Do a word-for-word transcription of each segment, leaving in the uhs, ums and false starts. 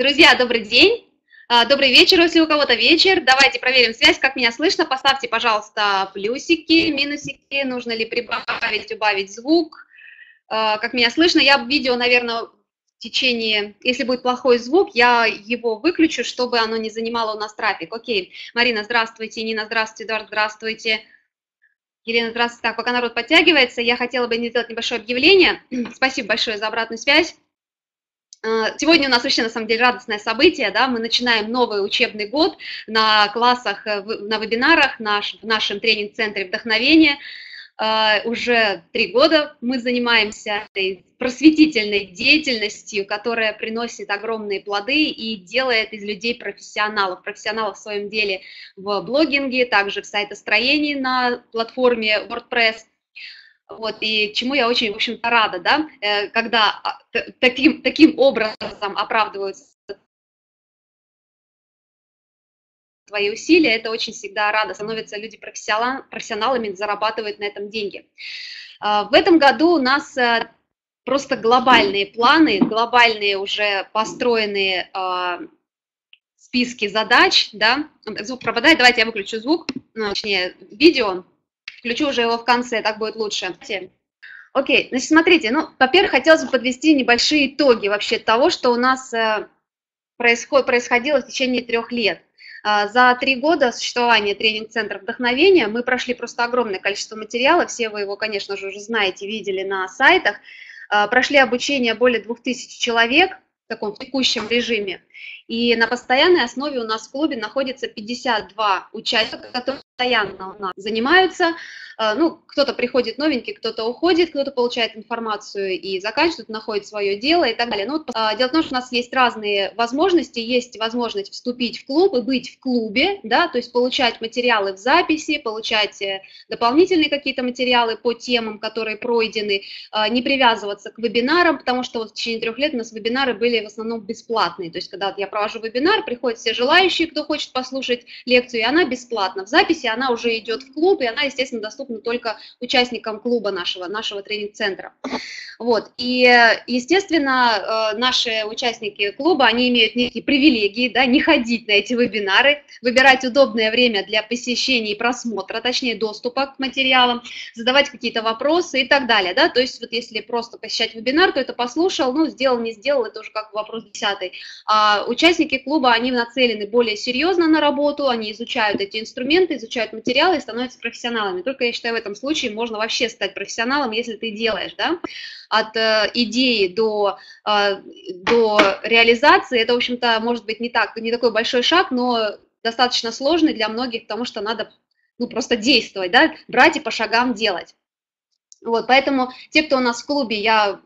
Друзья, добрый день, добрый вечер, если у кого-то вечер. Давайте проверим связь, как меня слышно. Поставьте, пожалуйста, плюсики, минусики, нужно ли прибавить, убавить звук. Как меня слышно, я видео, наверное, в течение, если будет плохой звук, я его выключу, чтобы оно не занимало у нас трафик. Окей, Марина, здравствуйте, Нина, здравствуйте, Эдуард, здравствуйте. Елена, здравствуйте. Так, пока народ подтягивается, я хотела бы сделать небольшое объявление. Спасибо большое за обратную связь. Сегодня у нас вообще, на самом деле, радостное событие, да, мы начинаем новый учебный год на классах, на вебинарах, наш, в нашем тренинг-центре «Вдохновение». Uh, уже три года мы занимаемся этой просветительной деятельностью, которая приносит огромные плоды и делает из людей профессионалов, профессионалов в своем деле в блогинге, также в сайтостроении на платформе WordPress. Вот, и чему я очень, в общем-то, рада, да, когда таким, таким образом оправдываются твои усилия, это очень всегда радостно, становятся люди профессионалами, зарабатывают на этом деньги. В этом году у нас просто глобальные планы, глобальные уже построенные списки задач, да, звук пропадает, давайте я выключу звук, точнее, видео, включу уже его в конце, так будет лучше. Окей, значит, смотрите, ну, во-первых, хотелось бы подвести небольшие итоги вообще того, что у нас происходило в течение трех лет. За три года существования тренинг-центра «Вдохновение» мы прошли просто огромное количество материала, все вы его, конечно же, уже знаете, видели на сайтах, прошли обучение более двух тысяч человек в таком текущем режиме, и на постоянной основе у нас в клубе находится пятьдесят два участника, которые постоянно у нас занимаются, ну, кто-то приходит новенький, кто-то уходит, кто-то получает информацию и заканчивает, находит свое дело и так далее. Ну, дело в том, что у нас есть разные возможности, есть возможность вступить в клуб и быть в клубе, да, то есть получать материалы в записи, получать дополнительные какие-то материалы по темам, которые пройдены, не привязываться к вебинарам, потому что вот в течение трех лет у нас вебинары были в основном бесплатные, то есть когда я провожу вебинар, приходят все желающие, кто хочет послушать лекцию, и она бесплатна, в записи она уже идет в клуб, и она, естественно, доступна только участникам клуба нашего, нашего тренинг-центра. Вот. И, естественно, наши участники клуба, они имеют некие привилегии, да, не ходить на эти вебинары, выбирать удобное время для посещения и просмотра, точнее, доступа к материалам, задавать какие-то вопросы и так далее, да, то есть вот если просто посещать вебинар, то это послушал, ну, сделал, не сделал, это уже как вопрос десятый. А участники клуба, они нацелены более серьезно на работу, они изучают эти инструменты, изучают материалы и становятся профессионалами. Только я считаю, в этом случае можно вообще стать профессионалом, если ты делаешь, да, от э, идеи до, э, до реализации, это, в общем-то, может быть не, так, не такой большой шаг, но достаточно сложный для многих, потому что надо, ну, просто действовать, да, брать и по шагам делать. Вот, поэтому те, кто у нас в клубе, я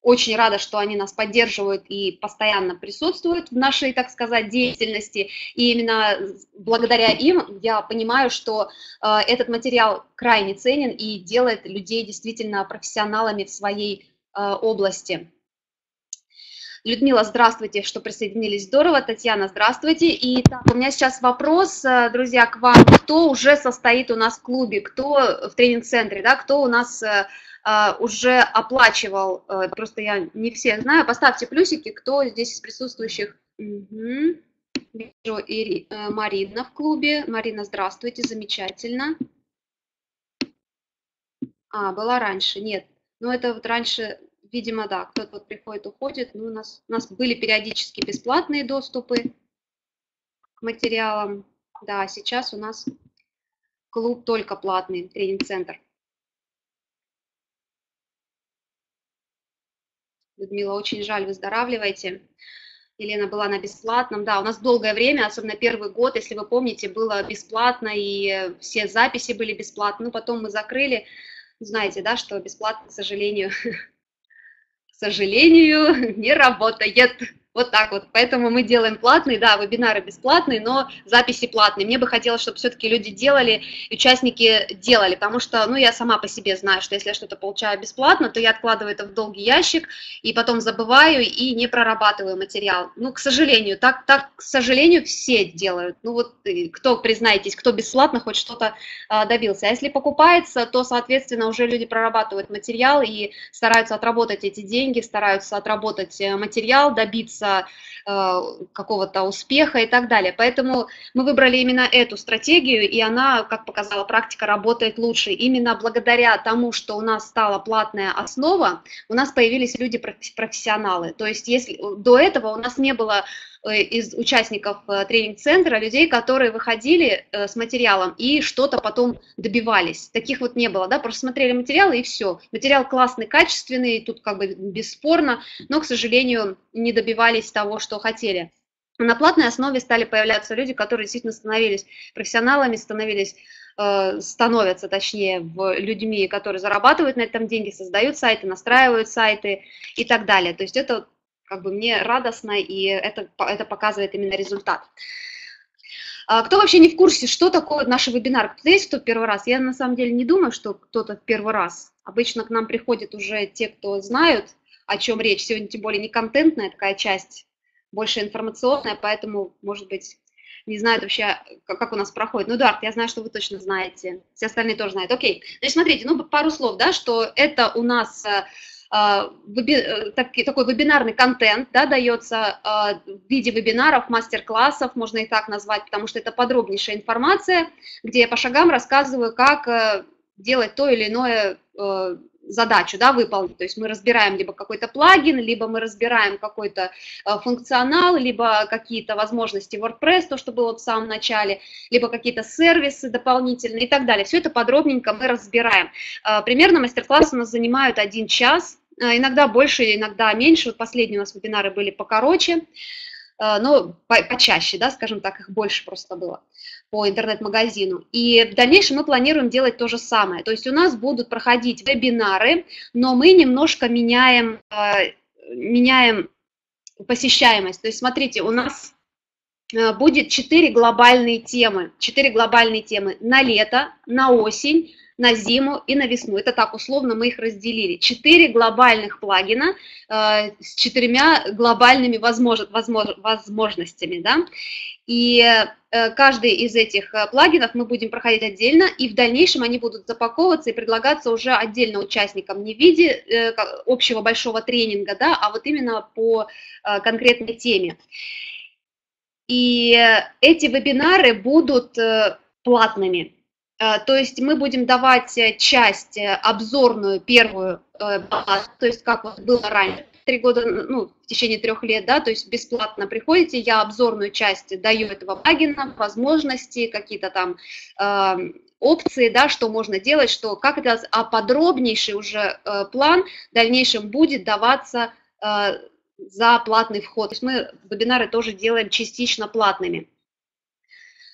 очень рада, что они нас поддерживают и постоянно присутствуют в нашей, так сказать, деятельности. И именно благодаря им я понимаю, что э, этот материал крайне ценен и делает людей действительно профессионалами в своей э, области. Людмила, здравствуйте, что присоединились, здорово. Татьяна, здравствуйте. И так, у меня сейчас вопрос, друзья, к вам. Кто уже состоит у нас в клубе, кто в тренинг-центре, да, кто у нас... Э, уже оплачивал, просто я не всех знаю, поставьте плюсики, кто здесь из присутствующих. Угу. Вижу и Марина в клубе. Марина, здравствуйте, замечательно. А, была раньше, нет, ну это вот раньше, видимо, да, кто-то вот приходит, уходит, ну, у нас, у нас были периодически бесплатные доступы к материалам, да, сейчас у нас клуб только платный, тренинг-центр. Людмила, очень жаль, выздоравливаете. Елена была на бесплатном. Да, у нас долгое время, особенно первый год, если вы помните, было бесплатно, и все записи были бесплатны. Ну, потом мы закрыли. Знаете, да, что бесплатно, к сожалению, к сожалению, не работает. Вот так вот. Поэтому мы делаем платные, да, вебинары бесплатные, но записи платные. Мне бы хотелось, чтобы все-таки люди делали, участники делали, потому что, ну, я сама по себе знаю, что если я что-то получаю бесплатно, то я откладываю это в долгий ящик и потом забываю и не прорабатываю материал. Ну, к сожалению, так, так к сожалению, все делают. Ну, вот кто, признайтесь, кто бесплатно хоть что-то а, добился. А если покупается, то, соответственно, уже люди прорабатывают материал и стараются отработать эти деньги, стараются отработать материал, добиться добиться э, какого-то успеха и так далее. Поэтому мы выбрали именно эту стратегию, и она, как показала практика, работает лучше. Именно благодаря тому, что у нас стала платная основа, у нас появились люди-профессионалы. То есть если до этого у нас не было из участников тренинг-центра людей, которые выходили с материалом и что-то потом добивались. Таких вот не было, да, просто смотрели материалы и все. Материал классный, качественный, тут как бы бесспорно, но, к сожалению, не добивались того, что хотели. На платной основе стали появляться люди, которые действительно становились профессионалами, становились, э, становятся, точнее, людьми, которые зарабатывают на этом деньги, создают сайты, настраивают сайты и так далее. То есть это как бы мне радостно, и это, это показывает именно результат. Кто вообще не в курсе, что такое наш вебинар? Кто-то есть, кто в первый раз? Я на самом деле не думаю, что кто-то в первый раз. Обычно к нам приходят уже те, кто знают, о чем речь. Сегодня тем более не контентная такая часть, больше информационная, поэтому, может быть, не знают вообще, как у нас проходит. Ну, Эдуард, я знаю, что вы точно знаете. Все остальные тоже знают. Окей. Значит, смотрите, ну, пару слов, да, что это у нас... такой вебинарный контент, да, дается в виде вебинаров, мастер-классов, можно и так назвать, потому что это подробнейшая информация, где я по шагам рассказываю, как делать то или иное задачу, да, выполнить. То есть мы разбираем либо какой-то плагин, либо мы разбираем какой-то функционал, либо какие-то возможности WordPress, то, что было в самом начале, либо какие-то сервисы дополнительные и так далее. Все это подробненько мы разбираем. Примерно мастер-класс у нас занимают один час, иногда больше, иногда меньше. Вот последние у нас вебинары были покороче, но почаще, да, скажем так, их больше просто было по интернет-магазину. И в дальнейшем мы планируем делать то же самое. То есть у нас будут проходить вебинары, но мы немножко меняем, меняем посещаемость. То есть, смотрите, у нас будет четыре глобальные темы. четыре глобальные темы на лето, на осень, на зиму и на весну. Это так условно мы их разделили. Четыре глобальных плагина э, с четырьмя глобальными возмож... Возмож... возможностями. Да? И э, каждый из этих э, плагинов мы будем проходить отдельно, и в дальнейшем они будут запаковываться и предлагаться уже отдельно участникам, не в виде э, общего большого тренинга, да, а вот именно по э, конкретной теме. И эти вебинары будут э, платными. То есть мы будем давать часть обзорную, первую, то есть как вот было раньше, три года, ну, в течение трех лет, да, то есть бесплатно приходите, я обзорную часть даю этого плагина, возможности, какие-то там э, опции, да, что можно делать, что как это, а подробнейший уже э, план в дальнейшем будет даваться э, за платный вход. То есть мы вебинары тоже делаем частично платными.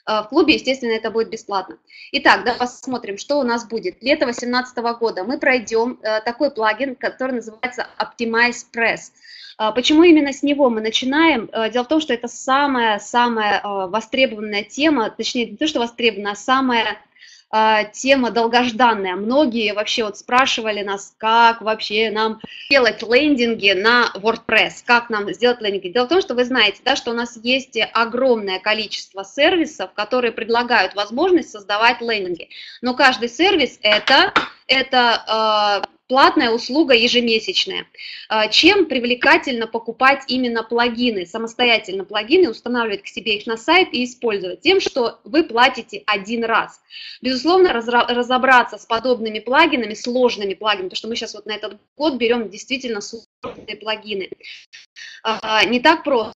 В клубе, естественно, это будет бесплатно. Итак, да, посмотрим, что у нас будет. Лето две тысячи восемнадцатого года мы пройдем такой плагин, который называется OptimizePress. Почему именно с него мы начинаем? Дело в том, что это самая-самая востребованная тема, точнее, не то, что востребованная, а самая тема долгожданная. Многие вообще вот спрашивали нас, как вообще нам делать лендинги на WordPress, как нам сделать лендинги. Дело в том, что вы знаете, да, что у нас есть огромное количество сервисов, которые предлагают возможность создавать лендинги. Но каждый сервис это, это э, платная услуга ежемесячная. Э, чем привлекательно покупать именно плагины, самостоятельно плагины, устанавливать к себе их на сайт и использовать? Тем, что вы платите один раз. Безусловно, разобраться с подобными плагинами, сложными плагинами, потому что мы сейчас вот на этот год берем действительно сложные плагины, не так просто.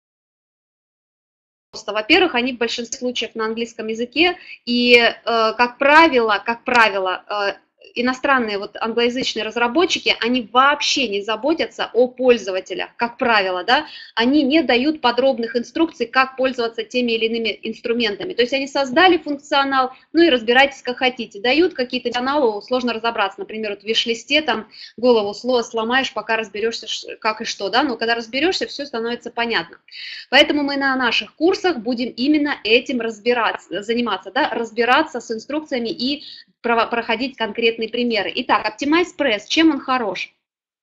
Во-первых, они в большинстве случаев на английском языке, и, как правило, как правило, иностранные вот англоязычные разработчики, они вообще не заботятся о пользователях, как правило, да, они не дают подробных инструкций, как пользоваться теми или иными инструментами. То есть они создали функционал, ну и разбирайтесь как хотите, дают какие-то каналы, сложно разобраться, например, вот в виш-листе там голову сломаешь, пока разберешься как и что, да, но когда разберешься, все становится понятно. Поэтому мы на наших курсах будем именно этим разбираться, заниматься, да, разбираться с инструкциями и проходить конкретные примеры. Итак, OptimizePress, чем он хорош?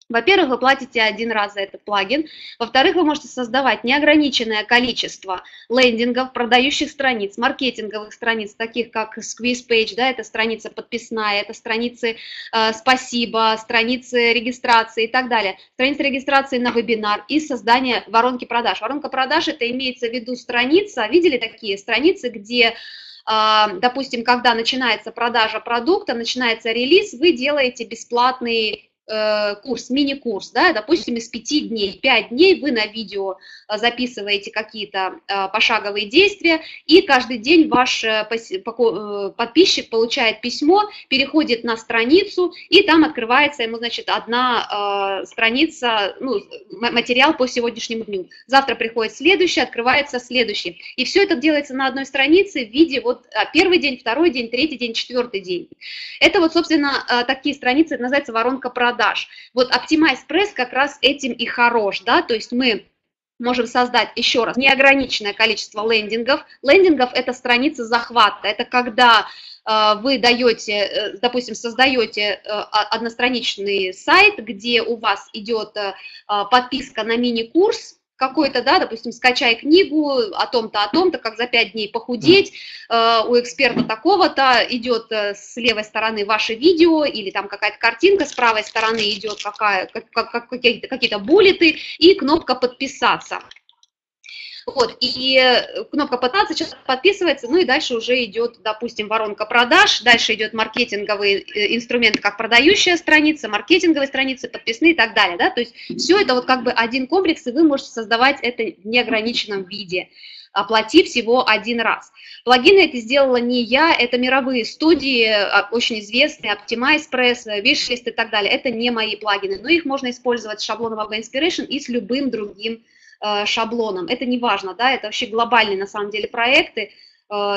Во-первых, вы платите один раз за этот плагин. Во-вторых, вы можете создавать неограниченное количество лендингов, продающих страниц, маркетинговых страниц, таких как Squeeze Page, да, это страница подписная, это страницы э, спасибо, страницы регистрации и так далее. Страницы регистрации на вебинар и создание воронки продаж. Воронка продаж – это имеется в виду страница, видели такие страницы, где… Допустим, когда начинается продажа продукта, начинается релиз, вы делаете бесплатный курс, мини-курс, да, допустим, из пяти дней, пять дней вы на видео записываете какие-то пошаговые действия, и каждый день ваш подписчик получает письмо, переходит на страницу, и там открывается ему, значит, одна страница, ну, материал по сегодняшнему дню. Завтра приходит следующий, открывается следующий. И все это делается на одной странице в виде вот первый день, второй день, третий день, четвертый день. Это вот, собственно, такие страницы, называется воронка продаж. продаж. Вот OptimizePress как раз этим и хорош, да, то есть мы можем создать, еще раз, неограниченное количество лендингов. Лендингов – это страница захвата, это когда э, вы даете, э, допустим, создаете э, одностраничный сайт, где у вас идет э, подписка на мини-курс, какой-то, да, допустим, скачай книгу о том-то, о том-то, как за пять дней похудеть, э, у эксперта такого-то идет с левой стороны ваше видео или там какая-то картинка, с правой стороны идет какая, как, как, какие-то, какие-то буллеты и кнопка «Подписаться». Вот, и кнопка «Подписаться» сейчас подписывается, ну и дальше уже идет, допустим, воронка продаж, дальше идет маркетинговые инструменты, как продающая страница, маркетинговые страницы, подписные и так далее, да, то есть все это вот как бы один комплекс, и вы можете создавать это в неограниченном виде, оплатив всего один раз. Плагины это сделала не я, это мировые студии, очень известные, OptimizePress, Wishlist и так далее, это не мои плагины, но их можно использовать с шаблоном эй би-Inspiration и с любым другим шаблоном. Это не важно, да, это вообще глобальные на самом деле проекты,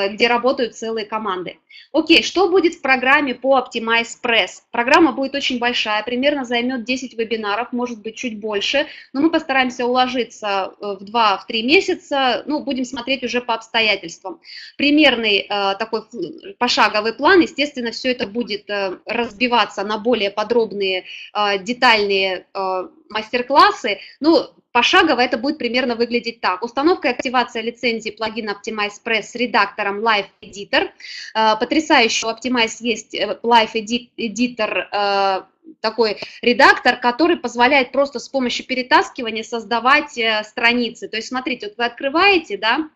где работают целые команды. Окей, что будет в программе по OptimizePress? Программа будет очень большая, примерно займет десять вебинаров, может быть чуть больше, но мы постараемся уложиться в два-три месяца, ну, будем смотреть уже по обстоятельствам. Примерный э, такой пошаговый план, естественно, все это будет э, разбиваться на более подробные, э, детальные э, мастер-классы, ну, пошагово это будет примерно выглядеть так. Установка и активация лицензии плагина OptimizePress с редактором Live Editor. Потрясающе, у Optimize есть Live Editor, такой редактор, который позволяет просто с помощью перетаскивания создавать страницы. То есть, смотрите, вот вы открываете, да,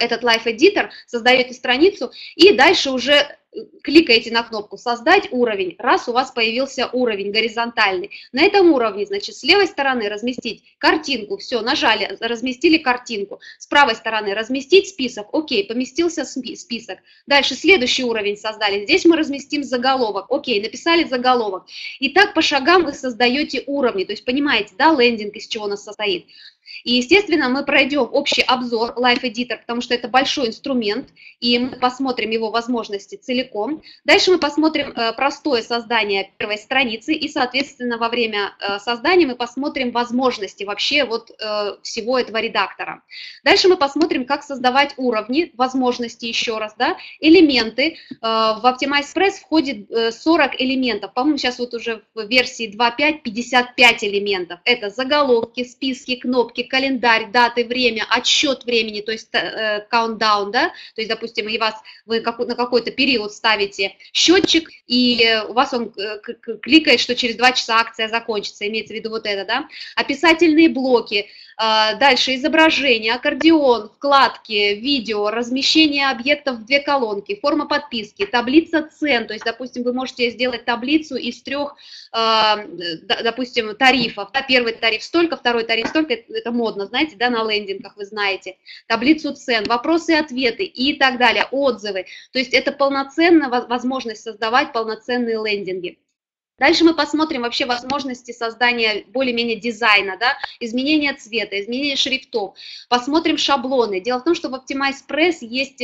этот Live Editor, создаете страницу и дальше уже кликаете на кнопку «Создать уровень», раз у вас появился уровень горизонтальный. На этом уровне, значит, с левой стороны разместить картинку, все, нажали, разместили картинку. С правой стороны разместить список, окей, поместился список. Дальше следующий уровень создали, здесь мы разместим заголовок, окей, написали заголовок. И так по шагам вы создаете уровни, то есть понимаете, да, лендинг из чего у нас состоит. И, естественно, мы пройдем общий обзор Live Editor, потому что это большой инструмент, и мы посмотрим его возможности целиком. Дальше мы посмотрим простое создание первой страницы, и, соответственно, во время создания мы посмотрим возможности вообще вот всего этого редактора. Дальше мы посмотрим, как создавать уровни, возможности еще раз, да, элементы. В OptimizePress входит сорок элементов, по-моему, сейчас вот уже в версии два пять пятьдесят пять элементов. Это заголовки, списки, кнопки, календарь, даты, время, отсчет времени, то есть countdown, да, то есть, допустим, и вас, вы на какой-то период ставите счетчик, и у вас он кликает, что через два часа акция закончится, имеется в виду вот это, да, описательные блоки, дальше изображение, аккордеон, вкладки, видео, размещение объектов в две колонки, форма подписки, таблица цен, то есть, допустим, вы можете сделать таблицу из трех, допустим, тарифов, да, первый тариф столько, второй тариф столько, это модно, знаете, да, на лендингах вы знаете, таблицу цен, вопросы и ответы и так далее, отзывы, то есть это полноценная возможность создавать полноценные лендинги. Дальше мы посмотрим вообще возможности создания более-менее дизайна, да, изменения цвета, изменения шрифтов, посмотрим шаблоны. Дело в том, что в OptimizePress есть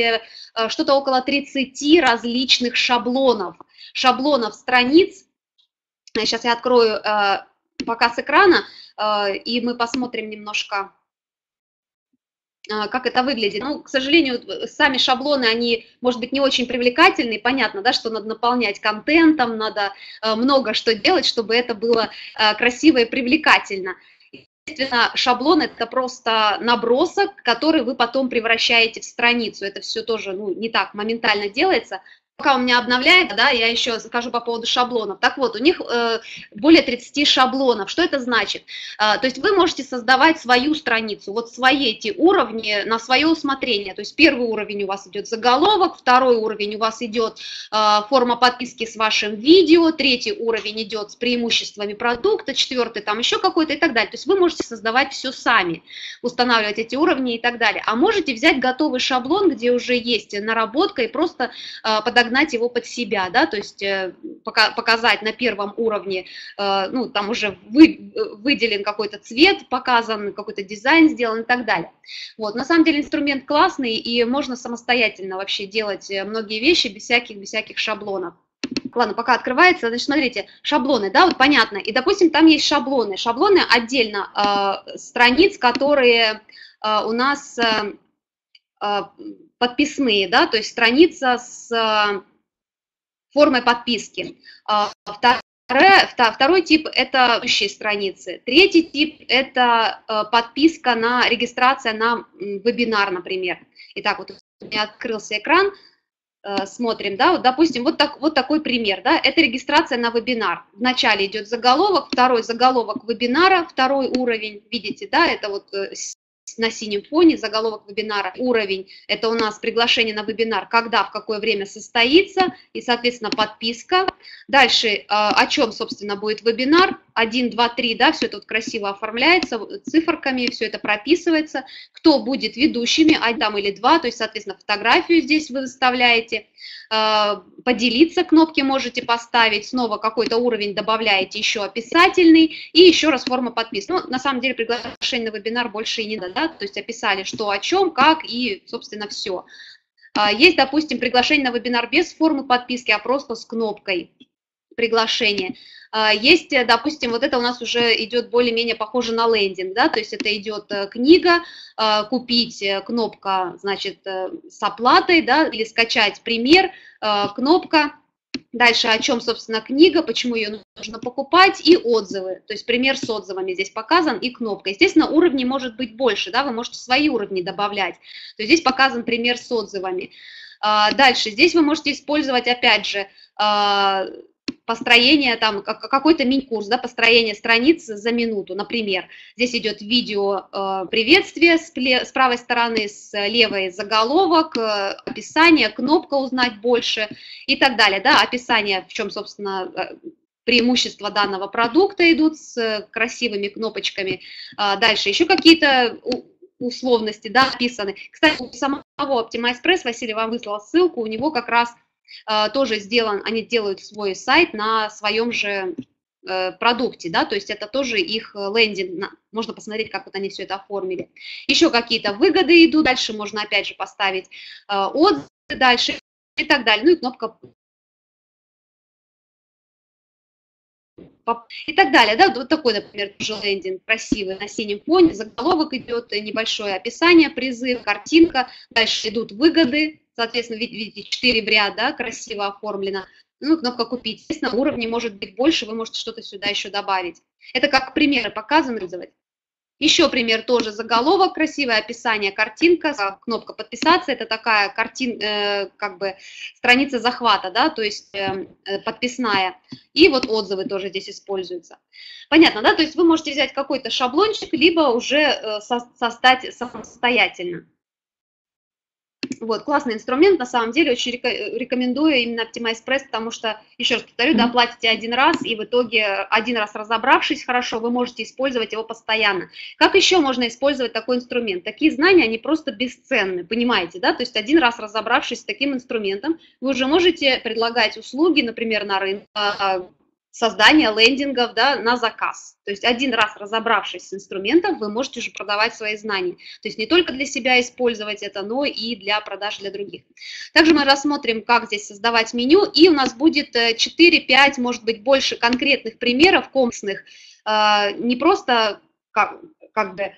что-то около тридцати различных шаблонов, шаблонов страниц, сейчас я открою пока с экрана, и мы посмотрим немножко как это выглядит. Ну, к сожалению, сами шаблоны, они, может быть, не очень привлекательны. Понятно, да, что надо наполнять контентом, надо много что делать, чтобы это было красиво и привлекательно. Естественно, шаблон – это просто набросок, который вы потом превращаете в страницу. Это все тоже, ну, не так моментально делается. Пока у меня обновляется, да, я еще скажу по поводу шаблонов. Так вот, у них э, более тридцати шаблонов. Что это значит? Э, то есть вы можете создавать свою страницу, вот свои эти уровни на свое усмотрение. То есть первый уровень у вас идет заголовок, второй уровень у вас идет э, форма подписки с вашим видео, третий уровень идет с преимуществами продукта, четвертый там еще какой-то и так далее. То есть вы можете создавать все сами, устанавливать эти уровни и так далее. А можете взять готовый шаблон, где уже есть наработка, и просто э, подогнать его под себя, да, то есть показать на первом уровне, ну, там уже вы, выделен какой-то цвет, показан какой-то дизайн сделан и так далее. Вот, на самом деле инструмент классный, и можно самостоятельно вообще делать многие вещи без всяких, без всяких шаблонов. Ладно, пока открывается, значит, смотрите, шаблоны, да, вот понятно, и, допустим, там есть шаблоны, шаблоны отдельно э, страниц, которые э, у нас... Э, подписные, да, то есть страница с формой подписки. Второе, второй тип – это следующие страницы. Третий тип – это подписка на регистрация на вебинар, например. Итак, вот у меня открылся экран, смотрим, да, вот, допустим, вот, так, вот такой пример, да, это регистрация на вебинар. Вначале идет заголовок, второй заголовок вебинара, второй уровень, видите, да, это вот на синем фоне заголовок вебинара. Уровень – это у нас приглашение на вебинар, когда, в какое время состоится, и, соответственно, подписка. Дальше, о чем, собственно, будет вебинар. один, два, три, да, все это вот красиво оформляется циферками, все это прописывается. Кто будет ведущими, один или два, то есть, соответственно, фотографию здесь вы выставляете. Поделиться кнопки можете поставить, снова какой-то уровень добавляете, еще описательный, и еще раз форма подписки. Ну, на самом деле, приглашение на вебинар больше и не надо, да, то есть описали, что, о чем, как и, собственно, все. Есть, допустим, приглашение на вебинар без формы подписки, а просто с кнопкой приглашения. Есть, допустим, вот это у нас уже идет более-менее похоже на лендинг, да, то есть это идет книга, купить кнопка, значит, с оплатой, да, или скачать пример, кнопка, дальше о чем, собственно, книга, почему ее нужно покупать и отзывы, то есть пример с отзывами здесь показан и кнопка. Естественно, уровней может быть больше, да, вы можете свои уровни добавлять, то есть здесь показан пример с отзывами. Дальше здесь вы можете использовать, опять же, построение, там, какой-то мини-курс, да, построение страниц за минуту, например. Здесь идет видео приветствие с правой стороны, с левой заголовок, описание, кнопка «Узнать больше» и так далее, да, описание, в чем, собственно, преимущества данного продукта идут с красивыми кнопочками. Дальше еще какие-то условности, да, описаны. Кстати, у самого OptimizePress, Василий вам выслал ссылку, у него как раз тоже сделан, они делают свой сайт на своем же э, продукте, да, то есть это тоже их лендинг, можно посмотреть, как вот они все это оформили. Еще какие-то выгоды идут, дальше можно опять же поставить э, отзывы, дальше и так далее, ну и кнопка и так далее, да, вот такой, например, тоже лендинг красивый, на синем фоне, заголовок идет, небольшое описание, призыв, картинка, дальше идут выгоды. Соответственно, видите, четыре в ряд, да, красиво оформлено. Ну, кнопка «Купить». Естественно, уровней может быть больше, вы можете что-то сюда еще добавить. Это как примеры показаны. Еще пример тоже заголовок, красивое описание, картинка, кнопка «Подписаться». Это такая картин, э, как бы страница захвата, да, то есть э, подписная. И вот отзывы тоже здесь используются. Понятно, да? То есть вы можете взять какой-то шаблончик, либо уже э, со- создать самостоятельно. Вот, классный инструмент, на самом деле, очень рекомендую именно OptimizePress, потому что, еще раз повторю, да, платите один раз, и в итоге, один раз разобравшись хорошо, вы можете использовать его постоянно. Как еще можно использовать такой инструмент? Такие знания, они просто бесценны, понимаете, да, то есть один раз разобравшись с таким инструментом, вы уже можете предлагать услуги, например, на рынке, создание лендингов, да, на заказ. То есть один раз разобравшись с инструментом, вы можете уже продавать свои знания. То есть не только для себя использовать это, но и для продаж для других. Также мы рассмотрим, как здесь создавать меню, и у нас будет четыре-пять, может быть, больше конкретных примеров комплексных, не просто как, как бы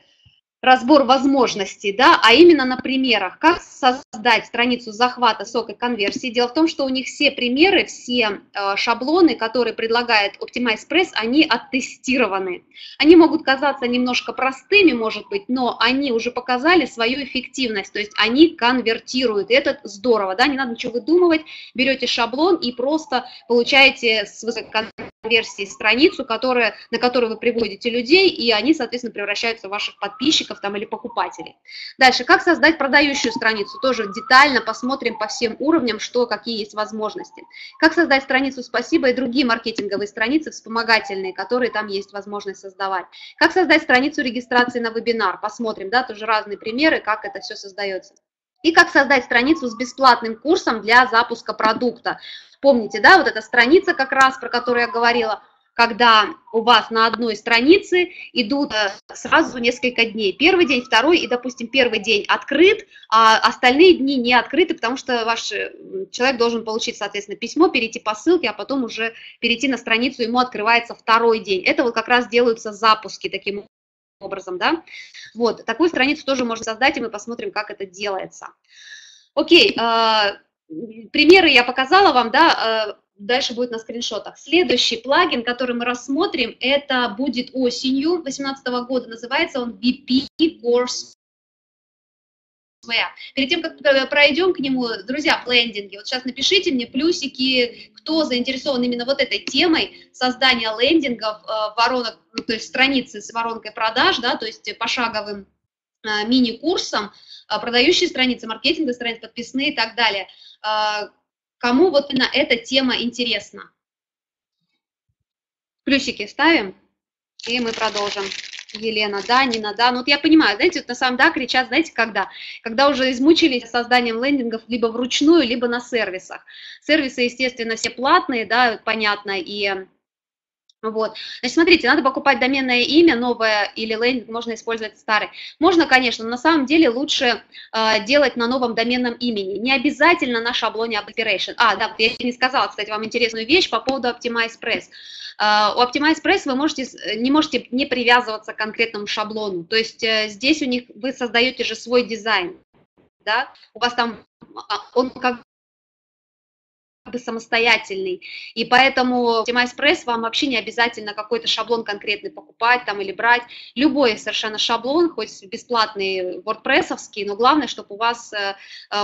разбор возможностей, да, а именно на примерах, как создать страницу захвата, сока, конверсии. Дело в том, что у них все примеры, все э, шаблоны, которые предлагает OptimizePress, они оттестированы. Они могут казаться немножко простыми, может быть, но они уже показали свою эффективность, то есть они конвертируют. И это здорово, да, не надо ничего выдумывать, берете шаблон и просто получаете с высококонверсией страницу, которая, на которую вы приводите людей, и они, соответственно, превращаются в ваших подписчиков там или покупателей. Дальше, как создать продающую страницу, тоже детально посмотрим по всем уровням, что, какие есть возможности. Как создать страницу «Спасибо» и другие маркетинговые страницы вспомогательные, которые там есть возможность создавать. Как создать страницу регистрации на вебинар, посмотрим, да, тоже разные примеры, как это все создается. И как создать страницу с бесплатным курсом для запуска продукта. Помните, да, вот эта страница как раз, про которую я говорила, когда у вас на одной странице идут сразу несколько дней. Первый день, второй, и, допустим, первый день открыт, а остальные дни не открыты, потому что ваш человек должен получить, соответственно, письмо, перейти по ссылке, а потом уже перейти на страницу, ему открывается второй день. Это вот как раз делаются запуски таким образом, да. Вот, такую страницу тоже можно создать, и мы посмотрим, как это делается. Окей, примеры я показала вам, да. Дальше будет на скриншотах. Следующий плагин, который мы рассмотрим, это будет осенью две тысячи восемнадцатого года. Называется он ви пи Courseware. Перед тем, как пройдем к нему, друзья, лендинги. Вот сейчас напишите мне плюсики, кто заинтересован именно вот этой темой создания лендингов, воронок, то есть страницы с воронкой продаж, да, то есть пошаговым мини-курсом, продающие страницы, маркетинговые страницы, подписные и так далее. Кому вот именно эта тема интересна? Плюсики ставим, и мы продолжим. Елена, да, Нина, да. Ну, вот я понимаю, знаете, вот на самом деле, да, кричат, знаете, когда? Когда уже измучились созданием лендингов либо вручную, либо на сервисах. Сервисы, естественно, все платные, да, понятно, и... Вот. Значит, смотрите, надо покупать доменное имя новое или лендинг, можно использовать старый. Можно, конечно, но на самом деле лучше э, делать на новом доменном имени. Не обязательно на шаблоне эй би-Inspiration. А, да, я не сказала, кстати, вам интересную вещь по поводу OptimizePress. Э, у OptimizePress вы можете, не можете не привязываться к конкретному шаблону. То есть э, здесь у них вы создаете же свой дизайн. Да? У вас там он как бы самостоятельный, и поэтому OptimizePress вам вообще не обязательно какой-то шаблон конкретный покупать там или брать, любой совершенно шаблон, хоть бесплатный WordPress-овский, но главное, чтобы у вас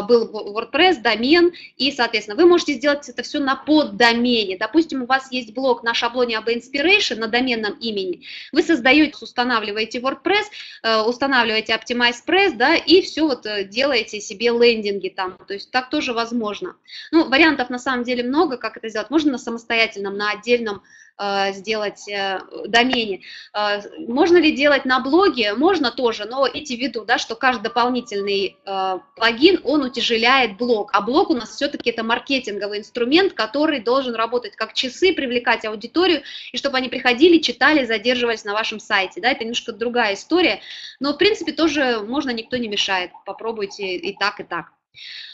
был WordPress, домен, и, соответственно, вы можете сделать это все на поддомене. Допустим, у вас есть блог на шаблоне эй би-Inspiration, на доменном имени, вы создаете, устанавливаете WordPress, устанавливаете OptimizePress, да, и все вот делаете себе лендинги там, то есть так тоже возможно. Ну, вариантов на самом На самом деле много, как это сделать. Можно на самостоятельном, на отдельном э, сделать э, домене. Э, можно ли делать на блоге? Можно тоже, но имейте в виду, да, что каждый дополнительный э, плагин, он утяжеляет блог. А блог у нас все-таки это маркетинговый инструмент, который должен работать как часы, привлекать аудиторию, и чтобы они приходили, читали, задерживались на вашем сайте. Да, это немножко другая история, но в принципе тоже можно, никто не мешает. Попробуйте и так, и так.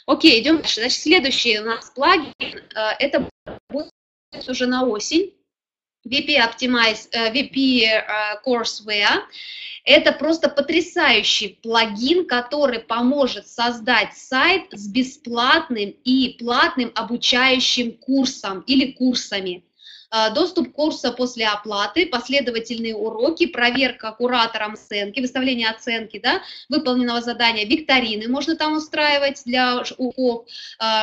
Окей, идем дальше. Значит, следующий у нас плагин, это будет уже на осень, ви пи Courseware. Это просто потрясающий плагин, который поможет создать сайт с бесплатным и платным обучающим курсом или курсами. Доступ курса после оплаты, последовательные уроки, проверка куратором оценки, выставление оценки, да, выполненного задания, викторины можно там устраивать для УКО,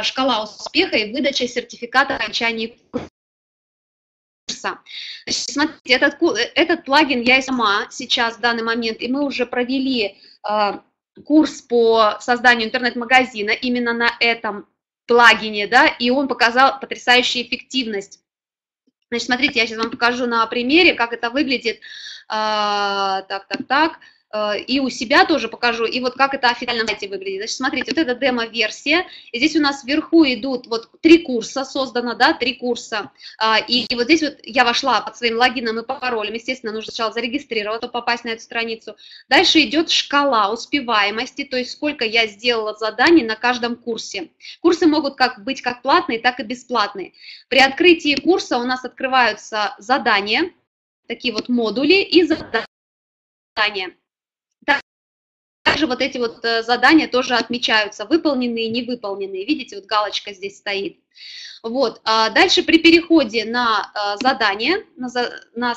шкала успеха и выдача сертификата окончания курса. Значит, смотрите, этот, этот плагин я сама сейчас в данный момент, и мы уже провели э, курс по созданию интернет-магазина именно на этом плагине, да, и он показал потрясающую эффективность. Значит, смотрите, я сейчас вам покажу на примере, как это выглядит, а, так, так, так, а, и у себя тоже покажу, и вот как это официально выглядит. Значит, смотрите, вот это демо-версия, здесь у нас вверху идут вот три курса создано, да, три курса, а, и, и вот здесь вот я вошла под своим логином и паролем, естественно, нужно сначала зарегистрироваться, чтобы попасть на эту страницу. Дальше идет шкала успеваемости, то есть сколько я сделала заданий на каждом курсе. Курсы могут как быть как платные, так и бесплатные. При открытии курса у нас открываются задания, такие вот модули и задания. Также вот эти вот задания тоже отмечаются, выполненные, невыполненные. Видите, вот галочка здесь стоит. Вот. Дальше при переходе на задание, на, на